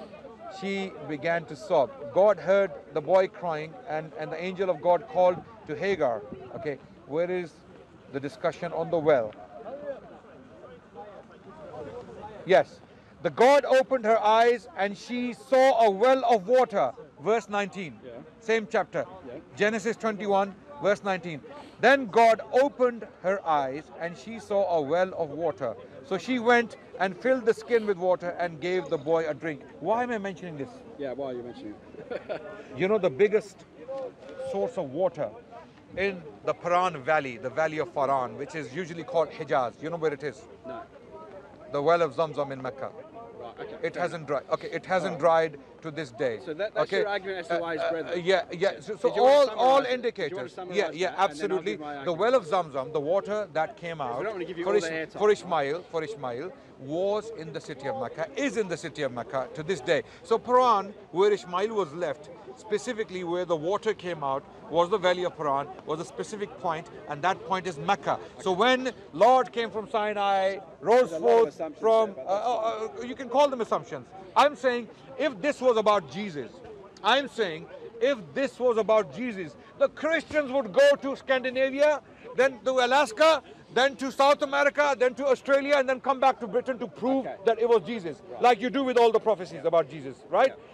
she began to sob. God heard the boy crying, and, and the angel of God called to Hagar. Okay, where is the discussion on the well? Yes. The God opened her eyes, and she saw a well of water. Verse nineteen, yeah. same chapter, yeah. Genesis twenty-one, verse nineteen. Then God opened her eyes, and she saw a well of water. So she went and filled the skin with water and gave the boy a drink. Why am I mentioning this? Yeah, why are you mentioning it? You know, the biggest source of water in the Paran Valley, the Valley of Paran, which is usually called Hijaz. You know where it is? No. The well of Zamzam in Mecca. Okay, it hasn't dried. Okay, it hasn't dried to this day. So that, that's okay. your argument as to why his brethren. Uh, uh, yeah, yeah. So, so all, all indicators. Yeah, yeah, absolutely. The well of Zamzam, the water that came out for, Ish for Ishmael, for Ishmael, was in the city of Mecca, is in the city of Mecca to this day. So Paran, where Ishmael was left, specifically where the water came out, was the Valley of Paran, was a specific point, and that point is Mecca. Okay. So when Lord came from Sinai, rose forth from, uh, uh, you can call them assumptions. I'm saying if this was about Jesus, I'm saying if this was about Jesus, the Christians would go to Scandinavia, then to Alaska, then to South America, then to Australia, and then come back to Britain to prove okay. that it was Jesus, right. like you do with all the prophecies yeah. about Jesus, right? Yeah.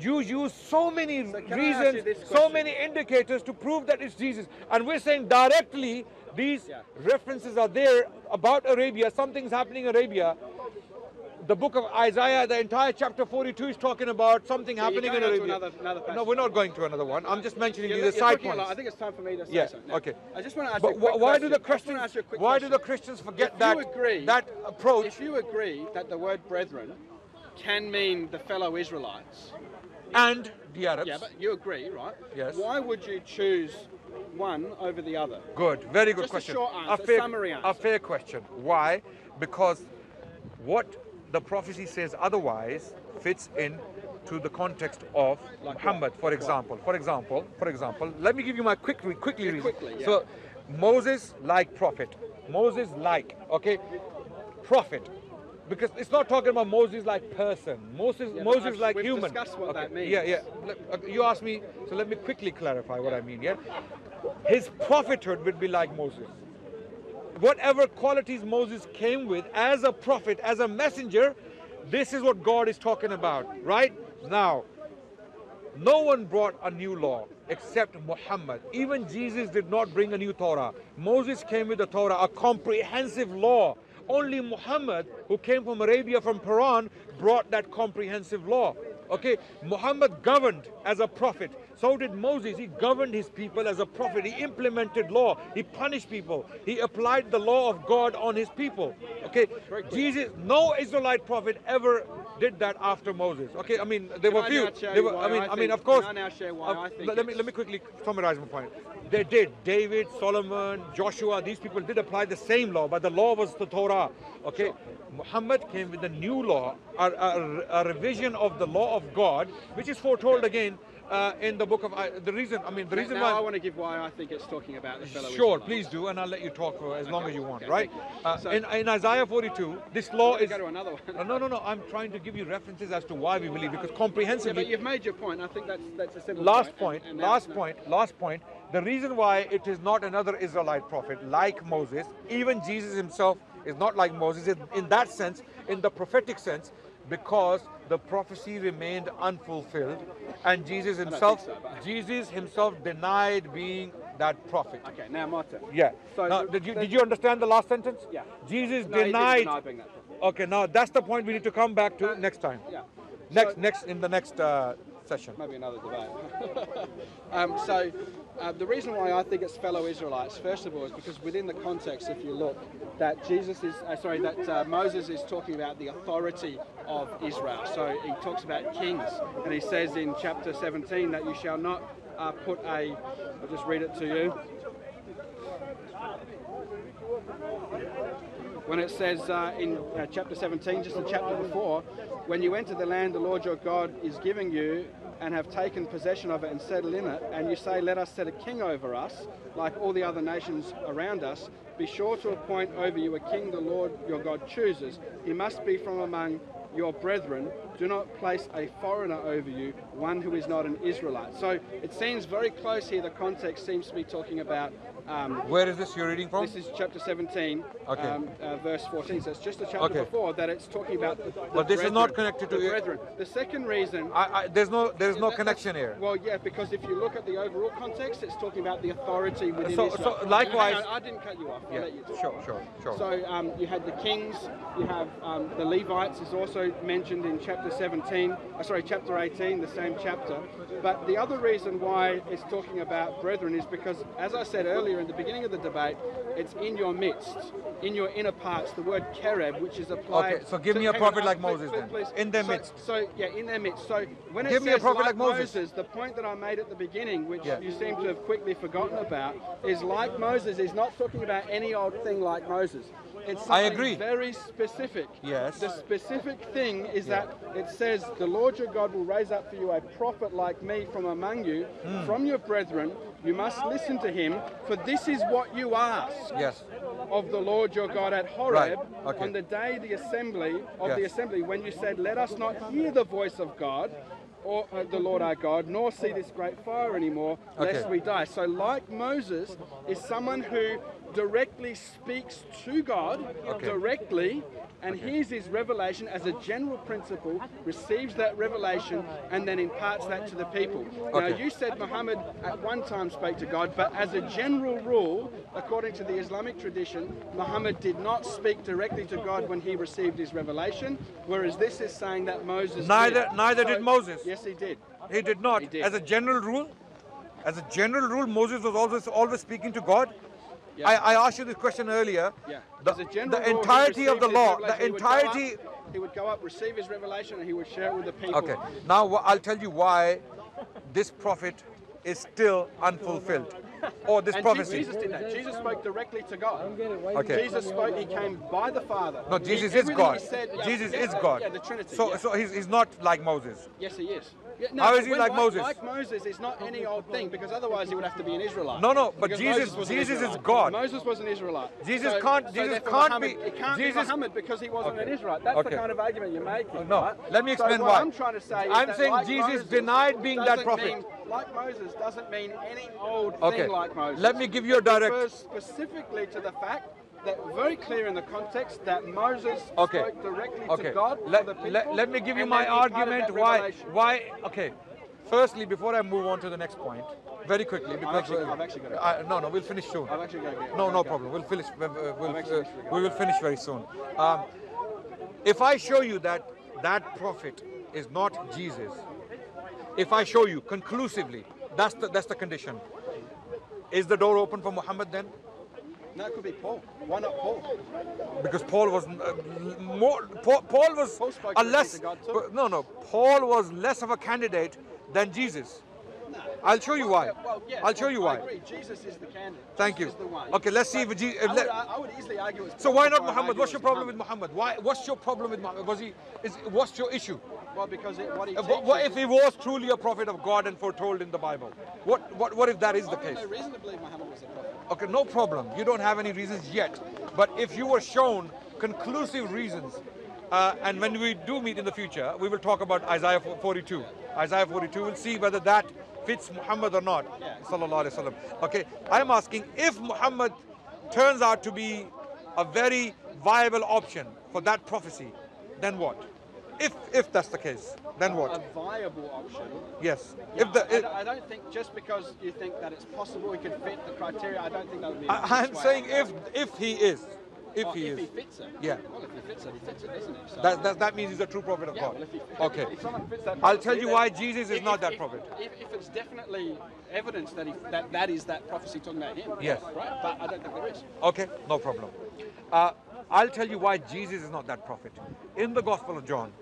You use so many so reasons, so many indicators to prove that it's Jesus. And we're saying directly these yeah. references are there about Arabia, something's happening in Arabia. The book of Isaiah, the entire chapter forty-two is talking about something so happening in Arabia. Another, another no, we're not going to another one. I'm just mentioning you the side points. I think it's time for me to say yeah, something. Yeah, okay. I just want to ask but you a quick why question. Do the Christians, ask you a quick why question. do the Christians forget that, agree, that approach? If you agree that the word brethren can mean the fellow Israelites. And the Arabs. Yeah, but you agree, right? Yes. Why would you choose one over the other? Good, very good just question. A short answer, a fair, a summary answer. A fair question. Why? Because what the prophecy says otherwise fits in to the context of like Muhammad, what? for example. For example, for example, let me give you my quick, quickly reason. Quickly, yeah. So, Moses like prophet. Moses like, okay, prophet. Because it's not talking about Moses like person. Moses, yeah, Moses I've, like we've human. Discussed what okay. that means. Yeah, yeah. You asked me, so let me quickly clarify what I mean, yeah? His prophethood would be like Moses. Whatever qualities Moses came with as a prophet, as a messenger, this is what God is talking about, right? Now, no one brought a new law except Muhammad. Even Jesus did not bring a new Torah. Moses came with the Torah, a comprehensive law. Only Muhammad, who came from Arabia, from Paran, brought that comprehensive law. Okay, Muhammad governed as a prophet. So did Moses. He governed his people as a prophet. He implemented law. He punished people. He applied the law of God on his people. Okay, Jesus, no Israelite prophet ever did that after Moses. Okay, I mean, there were few. There were, I mean, I, think, I mean, of course. Can I now share why uh, I think let me let me quickly summarize my point. They did. David, Solomon, Joshua, these people did apply the same law, but the law was the Torah. Okay, sure. Muhammad came with a new law, a, a, a revision of the law of God, which is foretold again uh, in the book of uh, the reason. I mean, the reason now why I want to give why I think it's talking about the fellow. Sure, please do, and I'll let you talk for as okay. long as you want. Okay, right? You. Uh, so, in, in Isaiah forty-two, this law is. Go to another one. uh, no, no, no. I'm trying to give you references as to why we believe, because comprehensively. Yeah, but you've made your point. I think that's that's a simple last point. point and, and last no. point. Last point. The reason why it is not another Israelite prophet like Moses, even Jesus himself is not like Moses in, in that sense, in the prophetic sense, because the prophecy remained unfulfilled, and Jesus himself, so, Jesus himself denied being that prophet. Okay, now my turn. Yeah. So now, the, did you did you understand the last sentence? Yeah. Jesus no, denied. He didn't deny being that prophet. Okay, now that's the point we need to come back to uh, next time. Yeah. Next, so, next in the next. Uh, Session. Maybe another debate. um, so uh, the reason why I think it's fellow Israelites, first of all, is because within the context, if you look, that Jesus is, uh, sorry, that uh, Moses is talking about the authority of Israel. So he talks about kings, and he says in chapter seventeen that you shall not uh, put a. I'll just read it to you. When it says uh, in uh, chapter seventeen, just the chapter before, when you enter the land the Lord your God is giving you and have taken possession of it and settled in it, and you say, let us set a king over us, like all the other nations around us, be sure to appoint over you a king the Lord your God chooses. He must be from among your brethren. Do not place a foreigner over you, one who is not an Israelite. So it seems very close here. The context seems to be talking about. Um, Where is this you're reading from? This is chapter seventeen, okay. um, uh, verse fourteen. So it's just the chapter okay. before that it's talking about the, the But this brethren, is not connected to the brethren. The second reason... I, I, there's no there's no that, connection here. Well, yeah, because if you look at the overall context, it's talking about the authority within so, Israel. So likewise... Hang on, I didn't cut you off. I'll yeah, let you talk. Sure, sure, sure. So um, you had the kings, you have um, the Levites is also mentioned in chapter seventeen, uh, sorry, chapter eighteen, the same chapter. But the other reason why it's talking about brethren is because, as I said earlier, in the beginning of the debate, it's in your midst, in your inner parts, the word kereb, which is applied. Okay, so give me a prophet like Moses then, in their midst. So, yeah, in their midst. So when it says like Moses, the point that I made at the beginning, which you seem to have quickly forgotten about, is like Moses is not talking about any old thing like Moses. It's I agree. Very specific. Yes. The specific thing is yeah. that it says, the Lord your God will raise up for you a prophet like me from among you, mm. from your brethren. You must listen to him, for this is what you ask yes. of the Lord your God at Horeb right. okay. on the day the assembly of yes. the assembly, when you said, let us not hear the voice of God, or uh, the Lord our God, nor see this great fire anymore, okay. lest we die. So like Moses is someone who directly speaks to God, okay. directly, and okay. hears his revelation as a general principle, receives that revelation, and then imparts that to the people. Okay. Now, you said Muhammad at one time spoke to God, but as a general rule, according to the Islamic tradition, Muhammad did not speak directly to God when he received his revelation, whereas this is saying that Moses Neither, did. Neither so, did Moses. Yes, he did. He did not. He did. As a general rule, as a general rule, Moses was always, always speaking to God. Yeah. I, I asked you this question earlier. Yeah. The, the entirety of the law, the entirety... He would, up, he would go up, receive his revelation, and he would share it with the people. Okay. Now I'll tell you why this prophet is still unfulfilled. or this and prophecy? Jesus did that. Jesus spoke directly to God. Okay. Jesus spoke, he came by the Father. No, Jesus he, is God. Said, yeah, Jesus yeah, is God. Yeah, the Trinity. So, yeah. so he's, he's not like Moses. Yes, he is. Yeah, no, How is he like Moses? Like Moses is not any old thing, because otherwise he would have to be an Israelite. No, no, but Jesus, Jesus is God. Moses was an Israelite. Jesus so, can't, so Jesus can't Muhammad, be. It can't Jesus, be Muhammad because he wasn't okay. an Israelite. That's okay. the kind of argument you're making. No, right? let me explain so why. I'm trying to say. I'm saying like Jesus Moses denied being that prophet. Mean, like Moses doesn't mean any old okay. thing like Moses. Let me give you a direct. It refers specifically to the fact. That very clear in the context that Moses okay. spoke directly okay. to God let, for the people. Let, let me give you my argument why, why, okay. Firstly, before I move on to the next point, very quickly, because I've actually, I've actually got to go. I, no, no, we'll finish soon. I've actually got to go. No, no problem. We'll finish. We'll, we'll, uh, we will finish very soon. Um, if I show you that that prophet is not Jesus, if I show you conclusively, that's the that's the condition. Is the door open for Muhammad then? No, it could be Paul. Why not Paul? Because Paul was uh, more. Paul, Paul was Paul spoke a less. To God too. No, no. Paul was less of a candidate than Jesus. No. I'll show you why. Well, well, yeah, I'll show well, you I why. Agree. Jesus is the candidate. Thank Jesus you. Is the one. Okay, let's see but if. Uh, I, would, I would easily argue. So why not Muhammad? What's your problem Muhammad. with Muhammad? Why? What's your problem with Muhammad? Was he? Is what's your issue? Well, because it, what he uh, what, what if he was truly a prophet of God and foretold in the Bible? What? What? What if that is I the case? No reason to believe Muhammad was a prophet. Okay, no problem. You don't have any reasons yet. But if you were shown conclusive reasons, uh, and when we do meet in the future, we will talk about Isaiah forty-two. Isaiah forty-two, we'll see whether that fits Muhammad or not. Sallallahu Alaihi Wasallam. Okay, I'm asking if Muhammad turns out to be a very viable option for that prophecy, then what? If, if that's the case, then what? A viable option. Yes. Yeah, if the, it, I don't think just because you think that it's possible it could fit the criteria, I don't think that would be. I, I'm saying if if he is, if oh, he if is. If he fits it. Yeah. Well, if he fits it, he fits it, doesn't he? So that, that that means he's a true prophet of yeah, God. Well, if he, okay. If someone fits that prophet, I'll tell you why Jesus is if, not if, that if, prophet. If, if it's definitely evidence that he, that that is that prophecy talking about him. Yes. Right. But I don't think there is. Okay. No problem. Uh, I'll tell you why Jesus is not that prophet. In the Gospel of John,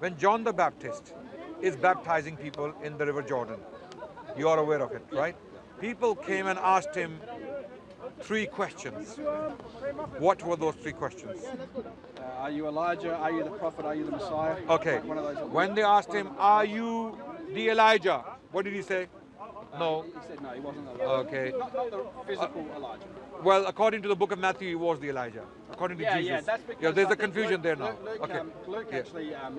when John the Baptist is baptizing people in the River Jordan, you are aware of it, right? People came and asked him three questions. What were those three questions? Uh, are you Elijah? Are you the prophet? Are you the Messiah? Okay. One of those. When they asked him, are you the Elijah? What did he say? No. Uh, he said no, he wasn't Elijah. Okay. Not, not the physical uh, Elijah. Well, according to the book of Matthew, he was the Elijah. According to yeah, Jesus. Yeah, that's because yeah, there's I a confusion Luke, there now. Luke, okay. um, Luke yeah. actually, um,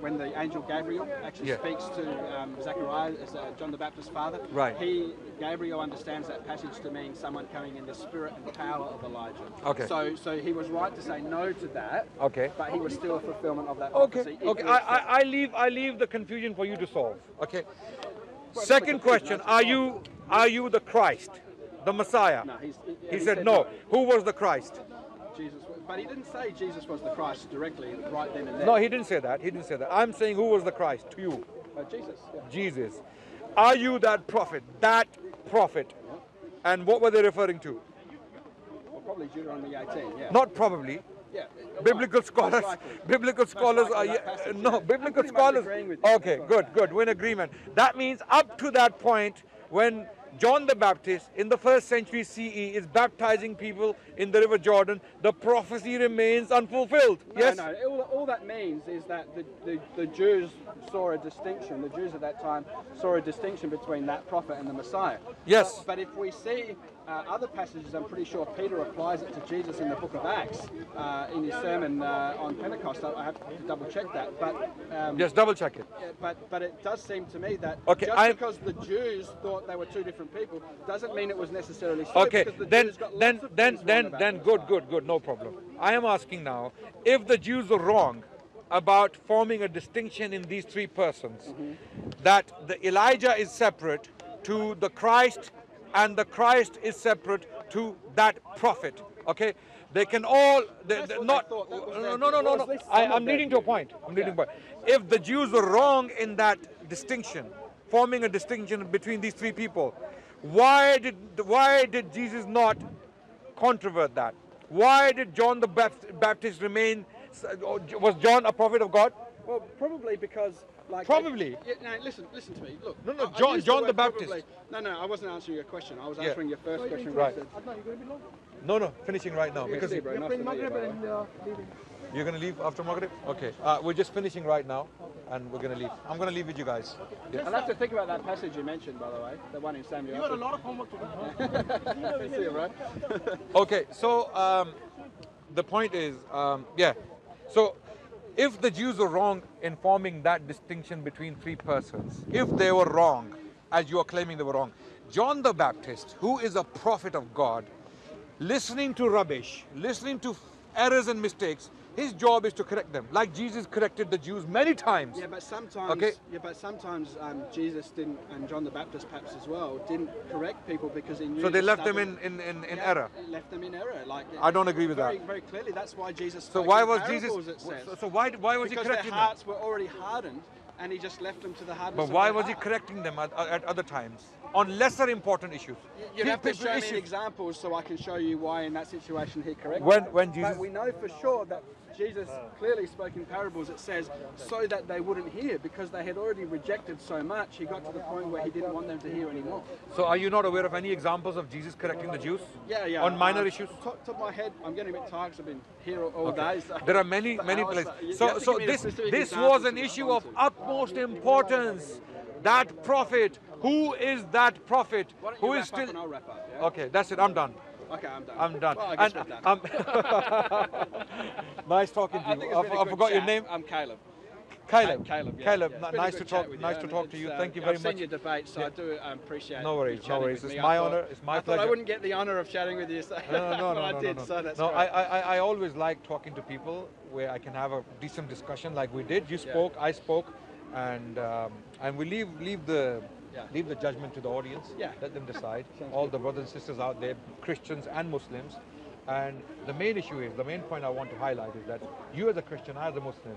when the angel Gabriel actually yeah. speaks to um, Zechariah, uh, John the Baptist's father, right. he, Gabriel understands that passage to mean someone coming in the spirit and power of Elijah. Okay. So so he was right to say no to that, okay. but he was still a fulfillment of that prophecy. Okay, okay. I, I, I, leave, I leave the confusion for you to solve. Okay. Second question, are you are you the Christ, the Messiah? No, he's, yeah, he, he said, said no. no. Who was the Christ? Jesus. But he didn't say Jesus was the Christ directly right then and there. No, he didn't say that. He didn't say that. I'm saying who was the Christ to you? Uh, Jesus. Yeah. Jesus. Are you that prophet? That prophet. Yeah. And what were they referring to? Well, probably Deuteronomy eighteen, yeah. Not probably. Yeah, biblical scholars, biblical scholars are passage, no yeah. biblical scholars. Okay, good, good. We're in agreement. That means up to that point, when John the Baptist in the first century C E is baptizing people in the River Jordan, the prophecy remains unfulfilled. No, yes. No, all, all that means is that the, the the Jews saw a distinction. The Jews at that time saw a distinction between that prophet and the Messiah. Yes. But, but if we see. Uh, other passages, I'm pretty sure Peter applies it to Jesus in the book of Acts, uh, in his sermon uh, on Pentecost. I have to double check that. But um, yes, double check it. But but it does seem to me that okay, just I'm... because the Jews thought they were two different people doesn't mean it was necessarily so. Okay, the then Jews got then then then then good good good no problem. I am asking now if the Jews are wrong about forming a distinction in these three persons, mm-hmm. that the Elijah is separate to the Christ. And the Christ is separate to that prophet. Okay, they can all. They, they're not. No, no, no, no. no. I, I'm leading to a point. I'm leading to a point. If the Jews were wrong in that distinction, forming a distinction between these three people, why did why did Jesus not controvert that? Why did John the Baptist remain? Was John a prophet of God? Well, probably because, like, probably. I, yeah, no, listen, listen to me. Look. No, no, I, John, I John the, the Baptist. Probably. No, no, I wasn't answering your question. I was answering yeah. your first so question. Right. Adnan, you're going to be long. No, no, finishing right now. Because you're going to leave after Maghrib. Okay. Uh, we're just finishing right now, and we're going to leave. I'm going to leave with you guys. Okay. Yeah. I'll have to think about that passage you mentioned, by the way, the one in Samuel. You got a lot of homework to do. See you, right? Okay. So um, the point is, um, yeah. So. If the Jews were wrong in forming that distinction between three persons, if they were wrong, as you are claiming they were wrong, John the Baptist, who is a prophet of God, listening to rubbish, listening to errors and mistakes, his job is to correct them, like Jesus corrected the Jews many times. Yeah, but sometimes, okay? yeah, but sometimes um, Jesus didn't, and John the Baptist perhaps as well, didn't correct people because he knew. So they left them in in in, in yeah, error. Left them in error. Like I don't agree with very, that. Very clearly, that's why Jesus. Spoke so why was Jesus? It says. So, so why why was because he correcting their hearts them? Were already hardened, and he just left them to the hardness. But why of was heart. He correcting them at, at other times on lesser important issues? You have to show issues. me examples so I can show you why in that situation he corrected. When them. when Jesus. But we know for sure that. Jesus clearly spoke in parables, it says, so that they wouldn't hear, because they had already rejected so much, he got to the point where he didn't want them to hear anymore. So are you not aware of any examples of Jesus correcting the Jews? Yeah, yeah. On minor um, issues? Top, top of my head, I'm getting a bit tired because I've been here all okay. day. So there are many, many places. So, so this, this was an issue of utmost importance. That prophet, who is that prophet? Who is still... I'll wrap up, yeah? Okay, that's it, I'm done. Okay, I'm done. I'm done. Well, I guess and, done. Um, nice talking to you. I, I, I forgot chat. your name. I'm Caleb. Caleb. Caleb. Yeah, Caleb. Yeah. Nice to talk. Nice to talk to you. Thank you very much. I've seen your debate, so yeah. I do um, appreciate. No worries. No worries. It's my honor. It's my pleasure. I wouldn't get the honor of chatting with you, so no, no, no, but I did. So that's great. No, I, I, I always like talking to people where I can have a decent discussion, like we did. You spoke. I spoke, and um, and we leave leave the. Yeah. Leave the judgment to the audience, yeah. let them decide. All good. The brothers and sisters out there, Christians and Muslims. And the main issue is, the main point I want to highlight is that you as a Christian, I as a Muslim,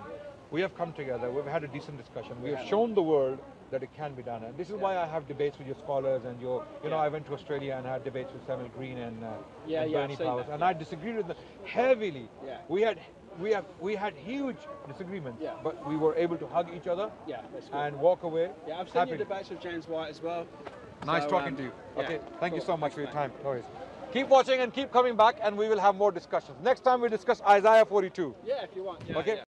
we have come together, we've had a decent discussion, we have shown the world that it can be done. And this is yeah. why I have debates with your scholars and your, you know, yeah. I went to Australia and had debates with Samuel Green and, uh, yeah, and yeah, Bernie Powers. That. And yeah. I disagreed with them heavily. Yeah. We had we have we had huge disagreements, yeah. but we were able to hug each other yeah, and walk away. Yeah, I've seen happy. your debates with James White as well. Nice so, talking um, to you. Yeah, okay, thank cool. you so much Thanks, for your time. No worries. Keep watching and keep coming back, and we will have more discussions. Next time we discuss Isaiah forty-two. Yeah, if you want. Yeah, okay. Yeah.